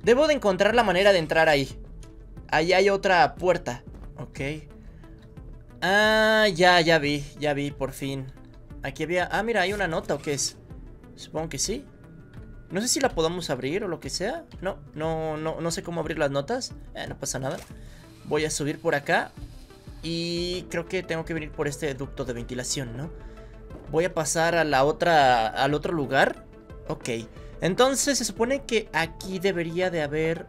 debo de encontrar la manera de entrar ahí. Ahí hay otra puerta. Ok. Ah, ya vi, por fin. Aquí había... Ah, mira, hay una nota, ¿o qué es? Supongo que sí. No sé si la podamos abrir o lo que sea. No sé cómo abrir las notas. No pasa nada. Voy a subir por acá. Y creo que tengo que venir por este ducto de ventilación, ¿no? Voy a pasar a la otra... al otro lugar. Ok. Entonces se supone que aquí debería de haber...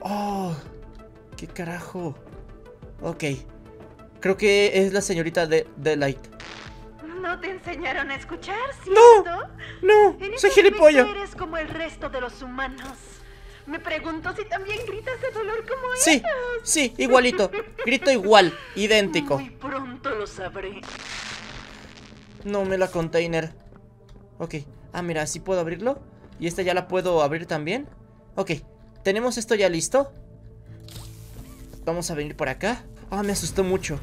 ¡Oh! ¡Qué carajo! Ok. Creo que es la señorita de Delight. ¿No te enseñaron a escuchar, cierto? ¡No! ¡No! ¡Soy gilipollas! Eres como el resto de los humanos. Me pregunto si también gritas de dolor como ellos. Sí, igualito. Grito igual, idéntico. Muy pronto lo sabré. No me la container. Ok, ah mira, sí puedo abrirlo. Y esta ya la puedo abrir también. Ok, tenemos esto ya listo. Vamos a venir por acá. Ah, me asustó mucho.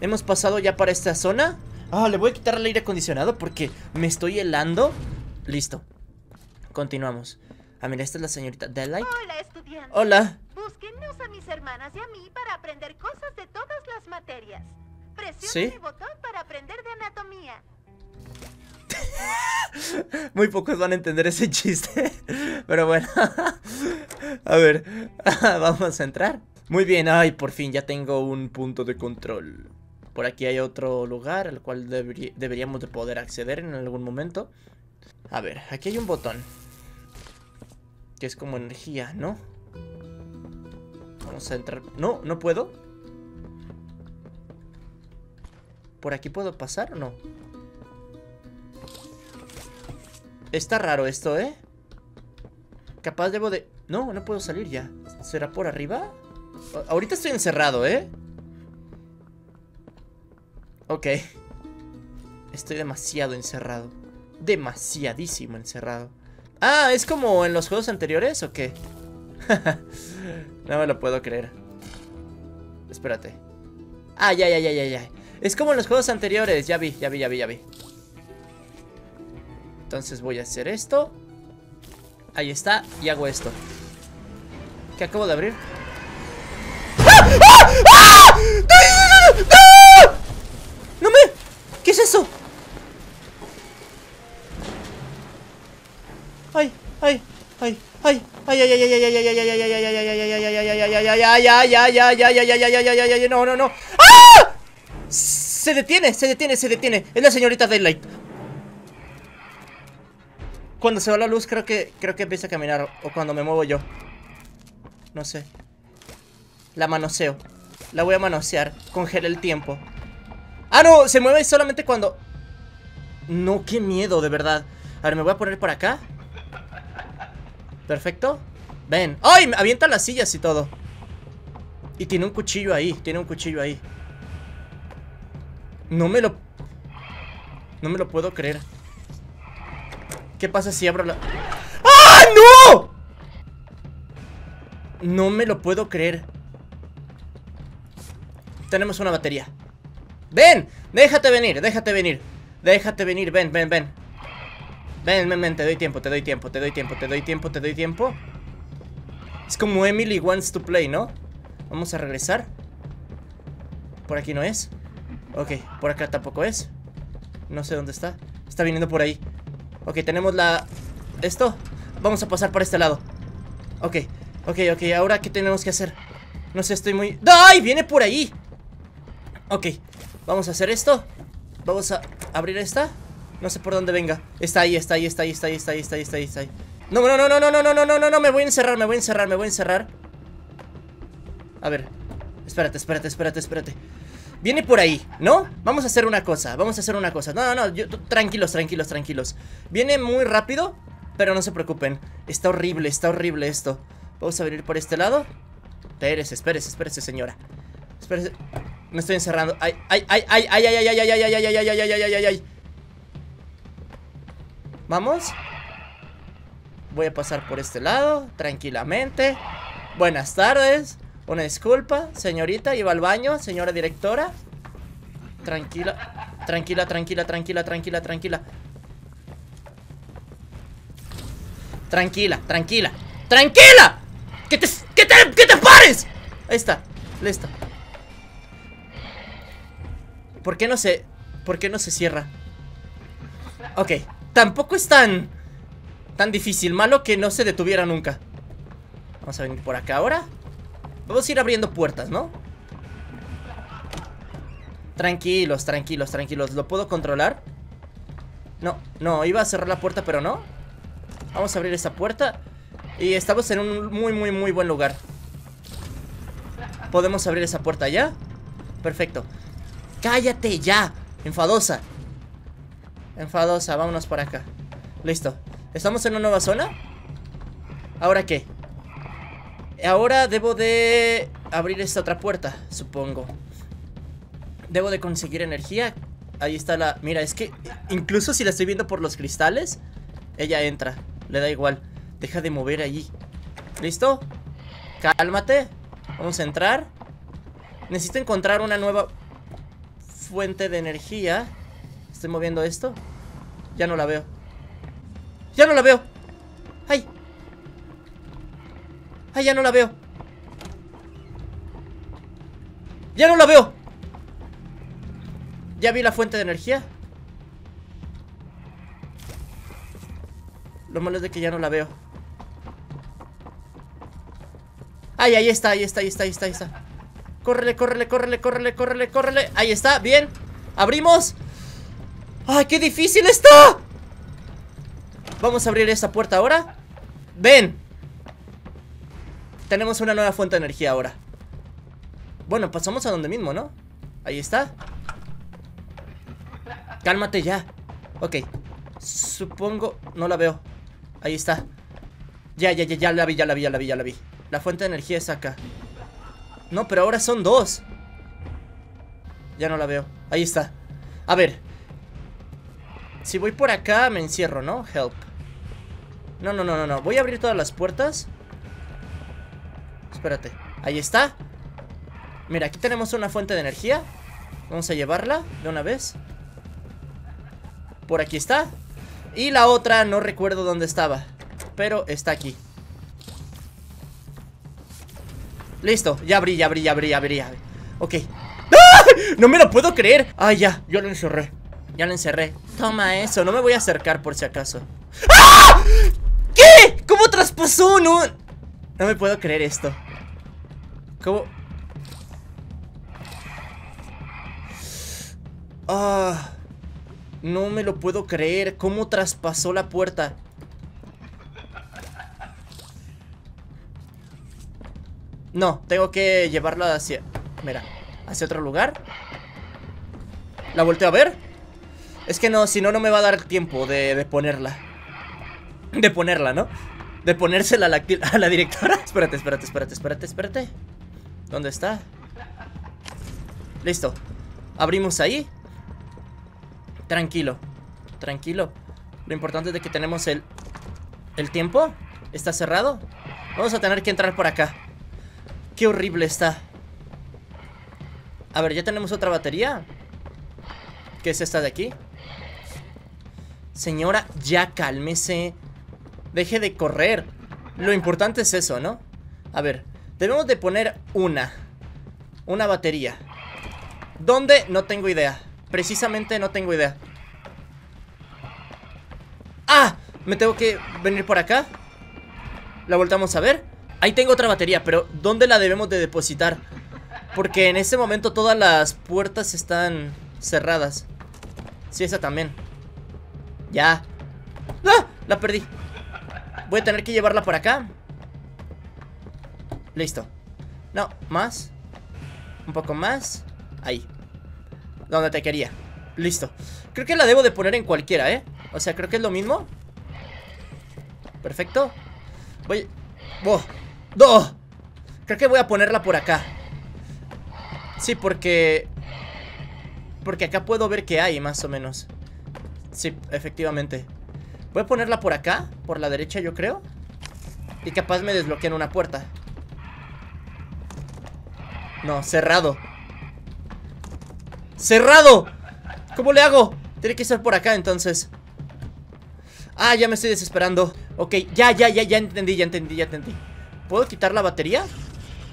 Hemos pasado ya para esta zona. Ah, le voy a quitar el aire acondicionado porque me estoy helando. Listo. Continuamos. Ah, mira, esta es la señorita Delight. Hola, estudiantes. Hola. Búsquennos a mis hermanas y a mí para aprender cosas de todas las materias. Presione el botón para aprender de anatomía. Muy pocos van a entender ese chiste. Pero bueno. A ver, vamos a entrar. Muy bien, ay, por fin ya tengo un punto de control. Por aquí hay otro lugar al cual deberíamos de poder acceder en algún momento. A ver, aquí hay un botón que es como energía, ¿no? Vamos a entrar... No, no puedo. ¿Por aquí puedo pasar o no? Está raro esto, ¿eh? Capaz debo de... No, no puedo salir ya. ¿Será por arriba? Ahorita estoy encerrado, ¿eh? Ok. Estoy demasiado encerrado. Demasiadísimo encerrado. Ah, ¿es como en los juegos anteriores o qué? No me lo puedo creer. Espérate. Ah, ya. Es como en los juegos anteriores. Ya vi. Entonces voy a hacer esto. Ahí está. Y hago esto. ¿Qué acabo de abrir? ¡Ah! ¡Ah! ¡Ah! ¡No! ¡No me! ¿Qué es eso? Ay, no. ¡Ah! Se detiene. Es la señorita Delight. Cuando se va la luz, creo que empieza a caminar. O cuando me muevo yo. No sé. La manoseo. La voy a manosear. Congela el tiempo. Ah, no, se mueve solamente cuando... No, qué miedo, de verdad. A ver, me voy a poner por acá. Perfecto. Ven. ¡Ay! Me avienta las sillas y todo. Y tiene un cuchillo ahí. No me lo puedo creer. ¿Qué pasa si abro la... ¡Ah! ¡No! No me lo puedo creer. Tenemos una batería. ¡Ven! Déjate venir. Ven, te doy tiempo. Es como Emily Wants to Play, ¿no? Vamos a regresar. Por aquí no es. Ok, por acá tampoco es. No sé dónde está. Está viniendo por ahí. Ok, tenemos la... Esto. Vamos a pasar por este lado. Ok, ahora ¿qué tenemos que hacer? No sé, estoy muy... ¡Ay! Viene por ahí. Ok, vamos a hacer esto. Vamos a abrir esta. No sé por dónde venga. Está ahí. No, me voy a encerrar. A ver. Espérate. Viene por ahí, ¿no? Vamos a hacer una cosa. No, tranquilos. Viene muy rápido, pero no se preocupen. Está horrible esto. Vamos a venir por este lado. Espérese, señora. Espérese. Me estoy encerrando. Ay. Vamos. Voy a pasar por este lado tranquilamente. Buenas tardes. Una disculpa, señorita, iba al baño, señora directora. Tranquila. ¡Que te pares! Ahí está, listo. ¿Por qué no se cierra? Ok. Tampoco es tan difícil. Malo que no se detuviera nunca. Vamos a venir por acá ahora. Vamos a ir abriendo puertas, ¿no? Tranquilos. ¿Lo puedo controlar? No, iba a cerrar la puerta, pero no. Vamos a abrir esta puerta. Y estamos en un muy buen lugar. Podemos abrir esa puerta ya. Perfecto. ¡Cállate ya! Enfadosa, vámonos para acá. Listo. ¿Estamos en una nueva zona? ¿Ahora qué? Ahora debo de abrir esta otra puerta, supongo. Debo de conseguir energía. Ahí está la... Mira, es que incluso si la estoy viendo por los cristales, ella entra, le da igual. Deja de mover allí. ¿Listo? Cálmate. Vamos a entrar. Necesito encontrar una nueva fuente de energía. Estoy moviendo esto. Ya no la veo. Ay, ya no la veo. Ya vi la fuente de energía. Lo malo es de que ya no la veo. Ay, ahí está. Córrele. Ahí está, bien. Abrimos. ¡Ay, qué difícil está! Vamos a abrir esta puerta ahora. ¡Ven! Tenemos una nueva fuente de energía ahora. Bueno, pasamos a donde mismo, ¿no? Ahí está. Cálmate ya. Ok. Supongo... No la veo. Ahí está. Ya la vi. La fuente de energía es acá. No, pero ahora son dos. Ya no la veo. Ahí está. A ver. Si voy por acá, me encierro, ¿no? Help. No, no, no, no, no. Voy a abrir todas las puertas. Espérate. Ahí está. Mira, aquí tenemos una fuente de energía. Vamos a llevarla de una vez. Por aquí está. Y la otra no recuerdo dónde estaba, pero está aquí. Listo, ya abrí, ya abrí, ya abrí, ya abrí. Ok. ¡Ah! No me lo puedo creer. Ah, ya, yo lo encerré. Ya lo encerré. Toma eso, no me voy a acercar por si acaso. ¡Ah! ¿Qué? ¿Cómo traspasó? No, no me puedo creer esto. ¿Cómo? Ah, no me lo puedo creer. ¿Cómo traspasó la puerta? No, tengo que llevarla hacia... Mira, hacia otro lugar. ¿La volteo a ver? Es que no, si no, no me va a dar tiempo de ponerla. De ponerla, ¿no? De ponérsela a la directora. Espérate, espérate, espérate, espérate, espérate. ¿Dónde está? Listo. Abrimos ahí. Tranquilo, tranquilo. Lo importante es que tenemos el tiempo. Está cerrado. Vamos a tener que entrar por acá. Qué horrible está. A ver, ya tenemos otra batería. ¿Qué es esta de aquí? Señora, ya cálmese. Deje de correr. Lo importante es eso, ¿no? A ver, debemos de poner una batería. ¿Dónde? No tengo idea. Precisamente no tengo idea. ¡Ah! Me tengo que venir por acá. La voltamos a ver. Ahí tengo otra batería, pero ¿dónde la debemos de depositar? Porque en este momento todas las puertas están cerradas. Sí, esa también. Ya. ¡Ah! La perdí. Voy a tener que llevarla por acá. Listo. No, más. Un poco más. Ahí. Donde te quería. Listo. Creo que la debo de poner en cualquiera, ¿eh? O sea, creo que es lo mismo. Perfecto. Voy... ¡Oh! ¡Oh! Creo que voy a ponerla por acá. Sí, porque acá puedo ver que hay, más o menos. Sí, efectivamente. Voy a ponerla por acá, por la derecha, yo creo. Y capaz me desbloqueen una puerta. No, cerrado. ¡Cerrado! ¿Cómo le hago? Tiene que ser por acá, entonces. Ah, ya me estoy desesperando. Ok, ya entendí, ya entendí. ¿Puedo quitar la batería?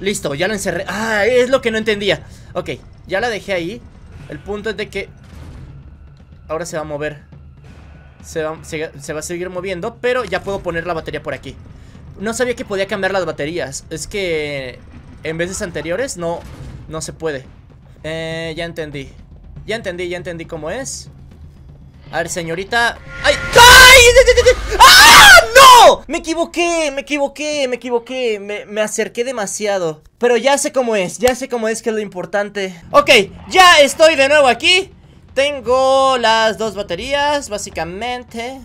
Listo, ya lo encerré. Ah, es lo que no entendía. Ok, ya la dejé ahí. El punto es de que ahora se va a mover. Se va a seguir moviendo, pero ya puedo poner la batería por aquí. No sabía que podía cambiar las baterías. Es que en veces anteriores no se puede. Ya entendí. Ya entendí cómo es. A ver, señorita. ¡Ay! ¡Ay! ¡Ah! ¡No! Me equivoqué. Me acerqué demasiado. Pero ya sé cómo es, que es lo importante. Ok, ya estoy de nuevo aquí. Tengo las dos baterías, básicamente.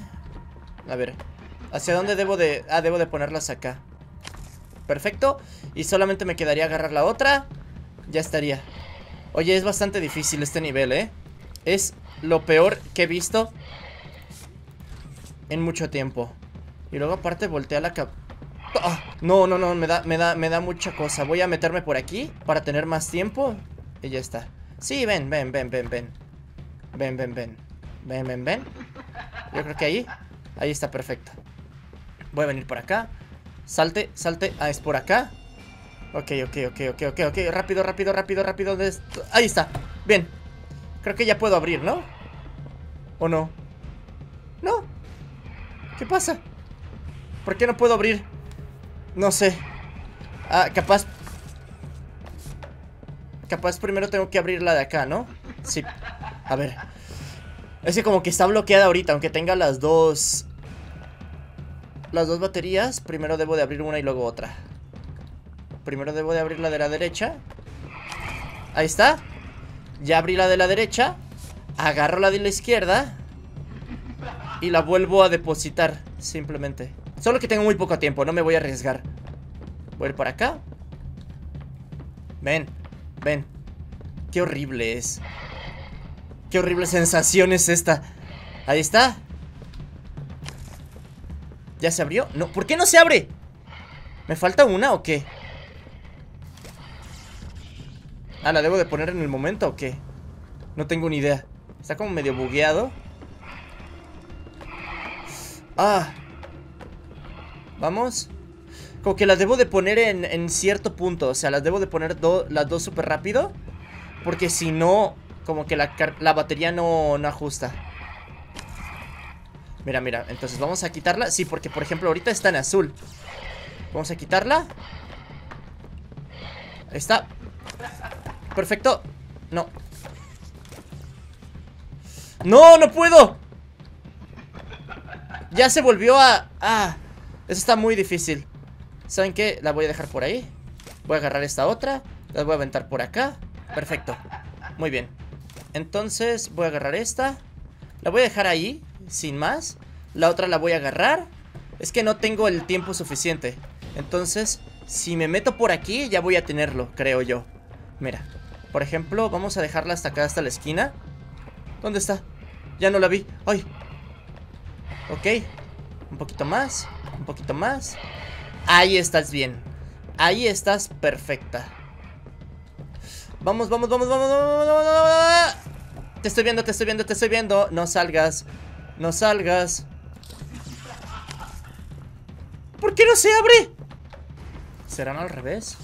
A ver, ¿hacia dónde debo de...? Ah, debo de ponerlas acá. Perfecto. Y solamente me quedaría agarrar la otra. Ya estaría. Oye, es bastante difícil este nivel, ¿eh? Es... lo peor que he visto en mucho tiempo. Y luego aparte voltea la capa. ¡Oh! No, me da mucha cosa. Voy a meterme por aquí para tener más tiempo. Y ya está. Sí, ven. Yo creo que ahí está perfecto. Voy a venir por acá. Salte. Ah, es por acá. Ok. Rápido. Ahí está. Bien. Creo que ya puedo abrir, ¿no? ¿O no? ¿No? ¿Qué pasa? ¿Por qué no puedo abrir? No sé. Ah, capaz. Capaz primero tengo que abrir la de acá, ¿no? Sí. A ver. Es que como que está bloqueada ahorita, aunque tenga las dos. Las dos baterías. Primero debo de abrir una y luego otra. Primero debo de abrir la de la derecha. Ahí está. Ya abrí la de la derecha. Agarro la de la izquierda. Y la vuelvo a depositar. Simplemente. Solo que tengo muy poco tiempo, no me voy a arriesgar. Voy a ir por acá. Ven. Qué horrible es. Qué horrible sensación es esta. Ahí está. ¿Ya se abrió? No, ¿por qué no se abre? ¿Me falta una o qué? Ah, ¿la debo de poner en el momento o qué? No tengo ni idea. Está como medio bugueado. Ah. Vamos. Como que las debo de poner en cierto punto. O sea, las debo de poner las dos súper rápido. Porque si no, como que la batería no ajusta. Mira, mira, entonces vamos a quitarla. Sí, porque por ejemplo ahorita está en azul. Vamos a quitarla. Ahí está. Perfecto. No. ¡No, no puedo! Ya se volvió a... Ah, eso está muy difícil. ¿Saben qué? La voy a dejar por ahí. Voy a agarrar esta otra. La voy a aventar por acá. Perfecto. Muy bien. Entonces voy a agarrar esta. La voy a dejar ahí, sin más. La otra la voy a agarrar. Es que no tengo el tiempo suficiente. Entonces, si me meto por aquí, ya voy a tenerlo, creo yo. Mira, por ejemplo, vamos a dejarla hasta acá, hasta la esquina. ¿Dónde está? Ya no la vi. ¡Ay! Ok. Un poquito más. Un poquito más. Ahí estás bien. Ahí estás perfecta. Vamos, vamos, vamos, vamos, vamos, vamos, vamos. Te estoy viendo, te estoy viendo, te estoy viendo. No salgas. No salgas. ¿Por qué no se abre? ¿Serán al revés?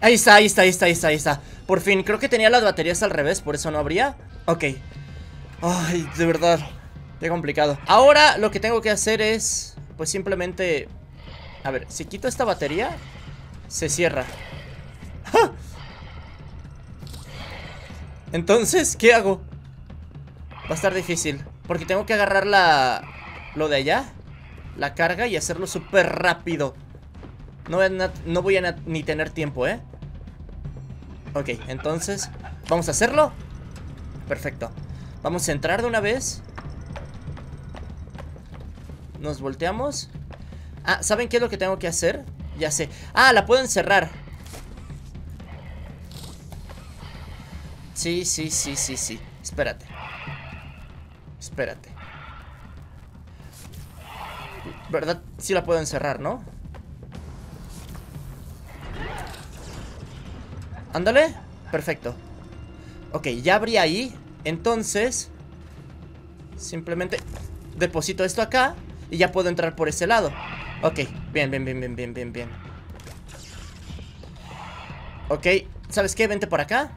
Ahí está, ahí está, ahí está, ahí está, ahí está. Por fin, creo que tenía las baterías al revés, por eso no abría. Ok. Ay, de verdad, qué complicado. Ahora lo que tengo que hacer es, pues simplemente... A ver, si quito esta batería, se cierra. ¡Ja! Entonces, ¿qué hago? Va a estar difícil, porque tengo que agarrar lo de allá, la carga, y hacerlo súper rápido. No voy a ni tener tiempo, ¿eh? Ok, entonces vamos a hacerlo. Perfecto. Vamos a entrar de una vez. Nos volteamos. Ah, ¿saben qué es lo que tengo que hacer? Ya sé. Ah, la puedo encerrar. Sí, sí, sí, sí, sí. Espérate. Espérate. ¿Verdad? Sí la puedo encerrar, ¿no? Ándale, perfecto. Ok, ya abrí ahí. Entonces simplemente deposito esto acá y ya puedo entrar por ese lado. Ok, bien, bien, bien, bien, bien, bien, bien. Ok, ¿sabes qué? Vente por acá.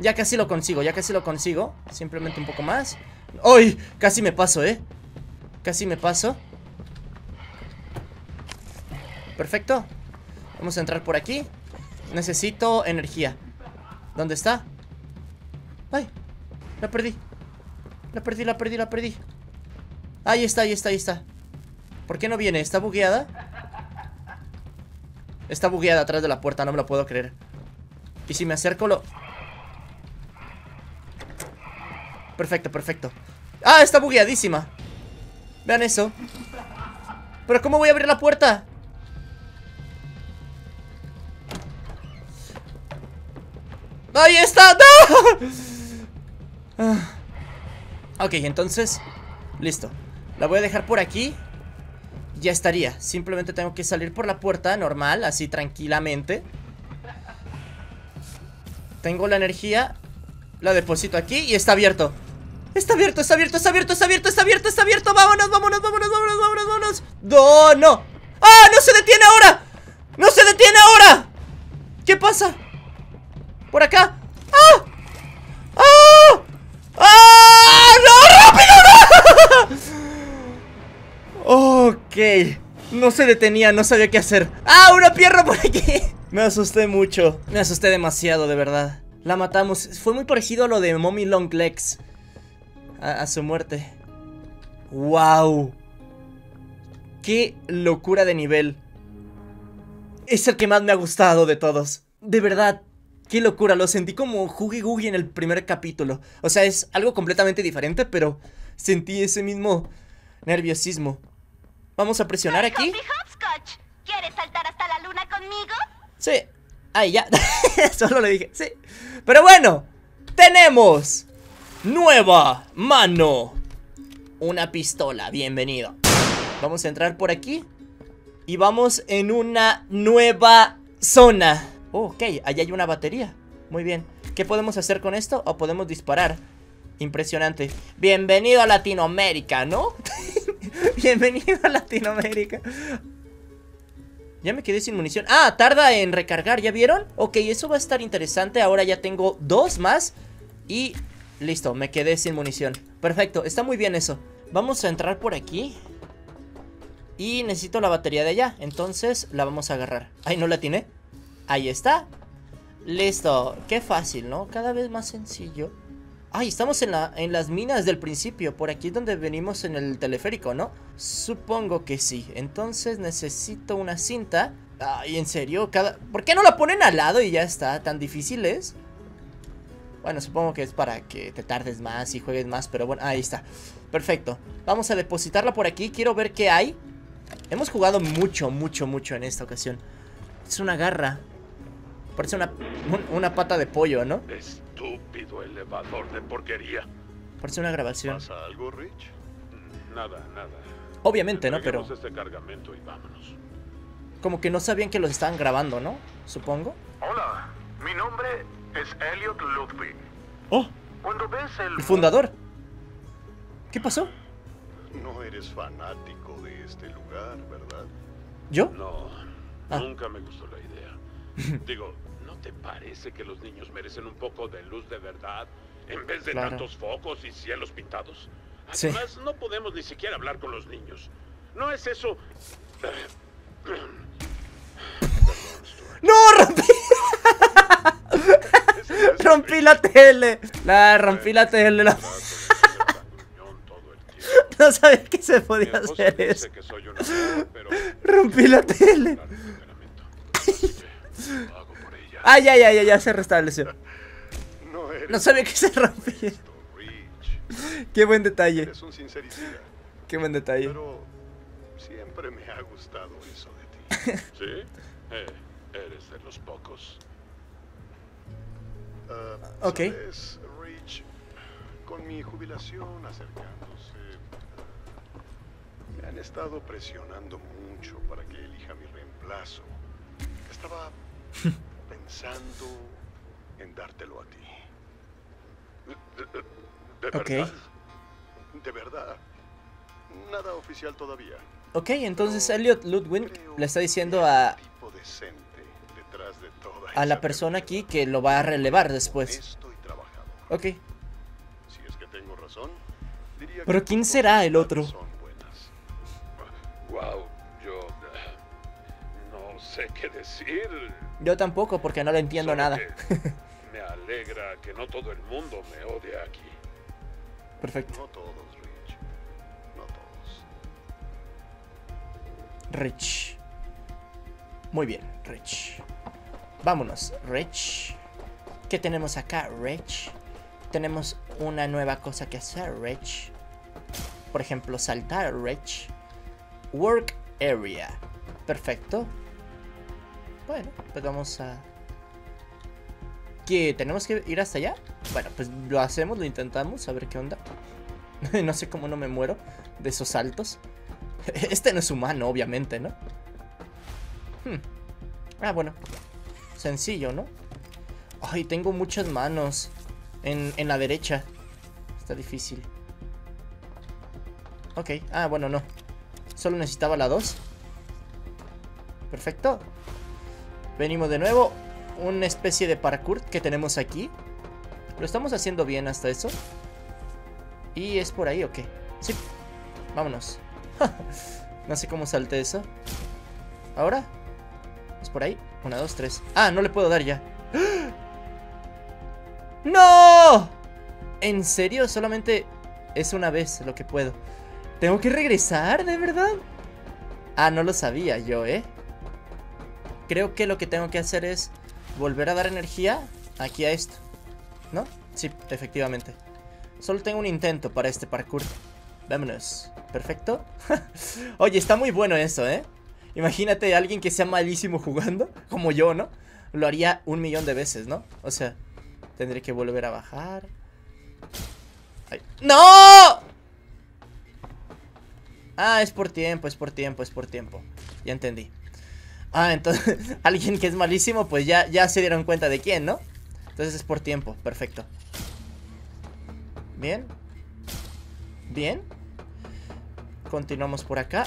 Ya casi lo consigo, ya casi lo consigo. Simplemente un poco más. ¡Ay! Casi me paso, ¿eh? Casi me paso. Perfecto. Vamos a entrar por aquí. Necesito energía. ¿Dónde está? ¡Ay! La perdí. La perdí, la perdí, la perdí. Ahí está, ahí está, ahí está. ¿Por qué no viene? ¿Está bugueada? Está bugueada atrás de la puerta, no me lo puedo creer. Y si me acerco lo... Perfecto, perfecto. ¡Ah! Está bugueadísima. Vean eso. ¿Pero cómo voy a abrir la puerta? ¡Ahí está! ¡No! Ok, entonces, listo. La voy a dejar por aquí. Ya estaría. Simplemente tengo que salir por la puerta normal, así tranquilamente. Tengo la energía. La deposito aquí y está abierto. Está abierto, está abierto, está abierto, está abierto, está abierto, está abierto. ¡Vámonos, vámonos, vámonos, vámonos, vámonos, vámonos! ¡No, no! ¡Ah, no se detiene ahora! ¡No se detiene ahora! ¿Qué pasa? ¡Por acá! ¡Ah! ¡Ah! ¡Ah! ¡No! ¡Rápido! ¡No! Ok. No se detenía, no sabía qué hacer. ¡Ah! ¡Una pierna por aquí! Me asusté mucho. Me asusté demasiado, de verdad. La matamos. Fue muy parecido a lo de Mommy Long Legs. A su muerte. ¡Wow! ¡Qué locura de nivel! Es el que más me ha gustado de todos. De verdad. Qué locura, lo sentí como Huggy Wuggy en el primer capítulo. O sea, es algo completamente diferente, pero sentí ese mismo nerviosismo. Vamos a presionar aquí. ¿Quieres saltar hasta la luna conmigo? Sí. Ahí ya. Solo le dije, sí. Pero bueno, tenemos nueva mano. Una pistola, bienvenido. Vamos a entrar por aquí y vamos en una nueva zona. Ok, allá hay una batería. Muy bien, ¿qué podemos hacer con esto? O podemos disparar. Impresionante. Bienvenido a Latinoamérica, ¿no? Bienvenido a Latinoamérica. Ya me quedé sin munición. Ah, tarda en recargar, ¿ya vieron? Ok, eso va a estar interesante. Ahora ya tengo dos más. Y listo, me quedé sin munición. Perfecto, está muy bien eso. Vamos a entrar por aquí. Y necesito la batería de allá. Entonces la vamos a agarrar. Ay, no la atiné. Ahí está. Listo, qué fácil, ¿no? Cada vez más sencillo. Ay, estamos en las minas del principio. Por aquí es donde venimos en el teleférico, ¿no? Supongo que sí. Entonces necesito una cinta. Ay, en serio, ¿por qué no la ponen al lado y ya está? ¿Tan difícil es? Bueno, supongo que es para que te tardes más y juegues más, pero bueno, ahí está. Perfecto, vamos a depositarla por aquí. Quiero ver qué hay. Hemos jugado mucho, mucho, mucho en esta ocasión. Es una garra. Parece una pata de pollo, ¿no? Estúpido elevador de porquería. Parece una grabación. ¿Pasa algo, Rich? Nada, nada. Obviamente, ¿no? Pero este cargamento y vámonos. Como que no sabían que los estaban grabando, ¿no? Supongo. Hola, mi nombre es Elliot Ludwig. Oh, cuando ves el fundador. ¿Qué pasó? No eres fanático de este lugar, ¿verdad? ¿Yo? No, nunca me gustó la idea. Digo, ¿no te parece que los niños merecen un poco de luz de verdad en vez de tantos focos y cielos pintados? Además, no podemos ni siquiera hablar con los niños. ¿No es eso? ¡No, rompí! ¡Rompí la tele! Rompí la tele. No sabía que se podía hacer eso. Rompí la tele. Ay, ay, ay, ya se restableció. No sabía que se rompía. Qué buen detalle. Qué buen detalle. Pero siempre me ha gustado eso de ti. ¿Sí? Eres de los pocos. Ok. Rich, con mi jubilación acercándose, me han estado presionando mucho para que elija mi reemplazo. Estaba pensando en dártelo a ti. ¿De verdad? De verdad. Nada oficial todavía. Ok, entonces pero Elliot Ludwig le está diciendo a la persona aquí que lo va a relevar después. Estoy trabajando. Ok. Si es que tengo razón, diría pero ¿quién será el otro? Wow, yo no sé qué decir. Yo tampoco, porque no lo entiendo nada. Me alegra que no todo el mundo me odia aquí. Perfecto. No todos, Rich. No todos. Rich. Muy bien, Rich. Vámonos, Rich. ¿Qué tenemos acá, Rich? Tenemos una nueva cosa que hacer, Rich. Por ejemplo, saltar, Rich. Work area. Perfecto. Bueno, pues vamos a... ¿Qué? ¿Tenemos que ir hasta allá? Bueno, pues lo hacemos, lo intentamos. A ver qué onda. No sé cómo no me muero de esos saltos. Este no es humano, obviamente, ¿no? Ah, bueno. Sencillo, ¿no? Ay, tengo muchas manos en la derecha. Está difícil. Ok, ah, bueno, no. Solo necesitaba la 2. Perfecto. Venimos de nuevo. Una especie de parkour que tenemos aquí. Lo estamos haciendo bien hasta eso. ¿Y es por ahí o qué? Sí. Vámonos. No sé cómo salte eso. ¿Ahora? ¿Es por ahí? 1, 2, 3. Ah, no le puedo dar ya. ¡No! ¿En serio? Solamente es una vez lo que puedo. ¿Tengo que regresar, de verdad? Ah, no lo sabía yo, ¿eh? Creo que lo que tengo que hacer es volver a dar energía aquí a esto, ¿no? Sí, efectivamente. Solo tengo un intento para este parkour. Vámonos. Perfecto. Oye, está muy bueno eso, ¿eh? Imagínate a alguien que sea malísimo jugando, como yo, ¿no? Lo haría 1.000.000 de veces, ¿no? O sea, tendré que volver a bajar. Ay. ¡No! Ah, es por tiempo, es por tiempo, es por tiempo. Ya entendí. Ah, entonces, alguien que es malísimo, pues ya se dieron cuenta de quién, ¿no? Entonces es por tiempo, perfecto. Bien. Bien. Continuamos por acá.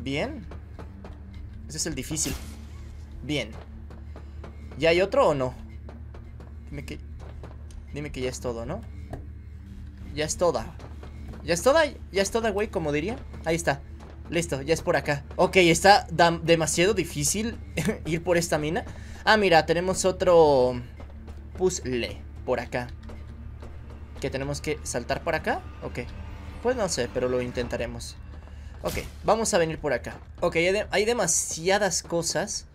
Bien. Ese es el difícil. Bien. ¿Ya hay otro o no? Dime que ya es todo, ¿no? Ya es toda. Ya es toda, güey, como diría. Ahí está. Listo, ya es por acá. Ok, está demasiado difícil ir por esta mina. Ah, mira, tenemos otro puzzle por acá. ¿Que tenemos que saltar para acá? Ok. Pues no sé, pero lo intentaremos. Ok, vamos a venir por acá. Ok, hay demasiadas cosas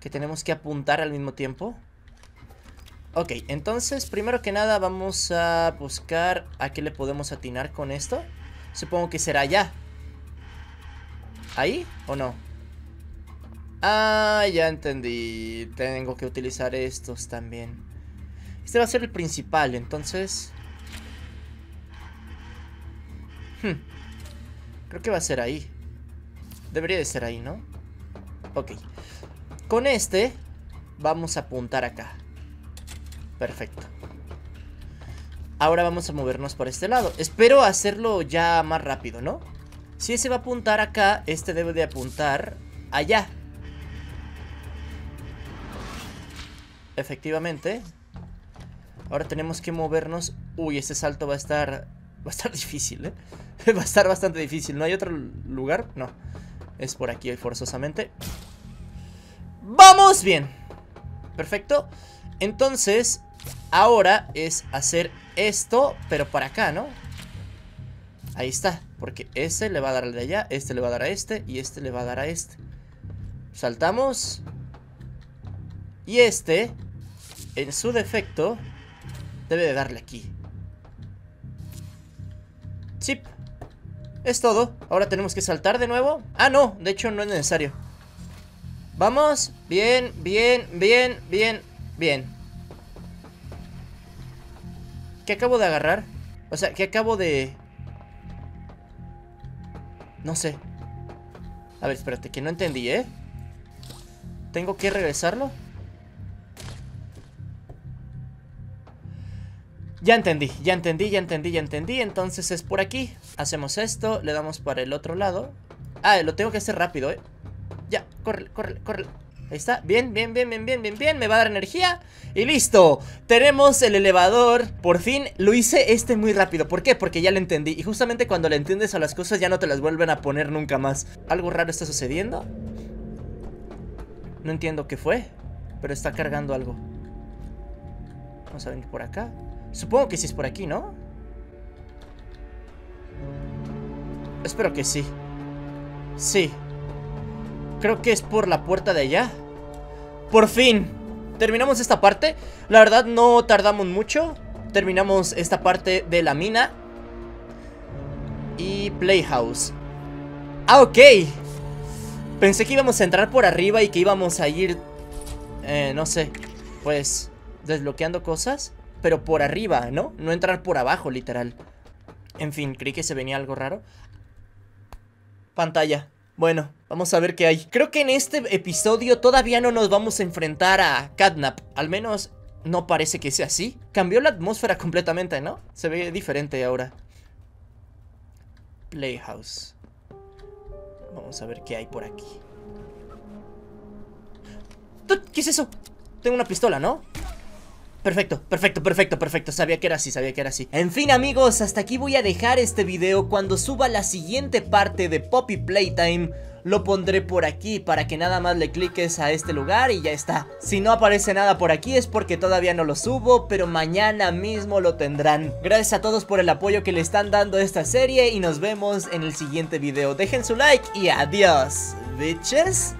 que tenemos que apuntar al mismo tiempo. Ok, entonces, primero que nada vamos a buscar a qué le podemos atinar con esto. Supongo que será allá. ¿Ahí o no? Ah, ya entendí. Tengo que utilizar estos también. Este va a ser el principal, entonces... Creo que va a ser ahí. Debería de ser ahí, ¿no? Ok. Con este vamos a apuntar acá. Perfecto. Ahora vamos a movernos por este lado. Espero hacerlo ya más rápido, ¿no? Si ese va a apuntar acá, este debe de apuntar allá. Efectivamente. Ahora tenemos que movernos. Uy, este salto va a estar... va a estar difícil, ¿eh? Va a estar bastante difícil. ¿No hay otro lugar? No. Es por aquí forzosamente. ¡Vamos! Bien. Perfecto. Entonces, ahora es hacer esto, pero para acá, ¿no? Ahí está. Porque ese le va a dar al de allá, este le va a dar a este, y este le va a dar a este. Saltamos. Y este, en su defecto, debe de darle aquí. Sí, es todo. Ahora tenemos que saltar de nuevo. Ah, no, de hecho no es necesario. Vamos, bien, bien, bien, bien, bien. ¿Qué acabo de agarrar? O sea, ¿qué acabo de...? No sé. A ver, espérate, que no entendí, ¿eh? ¿Tengo que regresarlo? Ya entendí, ya entendí, ya entendí, ya entendí. Entonces es por aquí. Hacemos esto, le damos para el otro lado. Ah, lo tengo que hacer rápido, ¿eh? Ya, córrele, córrele, córrele. Ahí está, bien, bien, bien, bien, bien, bien, bien. Me va a dar energía. Y listo, tenemos el elevador. Por fin, lo hice muy rápido. ¿Por qué? Porque ya lo entendí. Y justamente cuando le entiendes a las cosas ya no te las vuelven a poner nunca más. Algo raro está sucediendo. No entiendo qué fue, pero está cargando algo. Vamos a venir por acá. Supongo que sí es por aquí, ¿no? Espero que sí. Sí. Creo que es por la puerta de allá. ¡Por fin! Terminamos esta parte. La verdad no tardamos mucho. Terminamos esta parte de la mina y Playhouse. ¡Ah, ok! Pensé que íbamos a entrar por arriba y que íbamos a ir... no sé. Pues... desbloqueando cosas... pero por arriba, ¿no? No entrar por abajo, literal. En fin, creí que se venía algo raro. Pantalla. Bueno, vamos a ver qué hay. Creo que en este episodio todavía no nos vamos a enfrentar a Catnap. Al menos no parece que sea así. Cambió la atmósfera completamente, ¿no? Se ve diferente ahora. Playhouse. Vamos a ver qué hay por aquí. ¿Qué es eso? Tengo una pistola, ¿no? Perfecto, perfecto, perfecto, perfecto. Sabía que era así, sabía que era así. En fin, amigos, hasta aquí voy a dejar este video. Cuando suba la siguiente parte de Poppy Playtime, lo pondré por aquí para que nada más le cliques a este lugar y ya está. Si no aparece nada por aquí es porque todavía no lo subo, pero mañana mismo lo tendrán. Gracias a todos por el apoyo que le están dando a esta serie y nos vemos en el siguiente video. Dejen su like y adiós, bitches.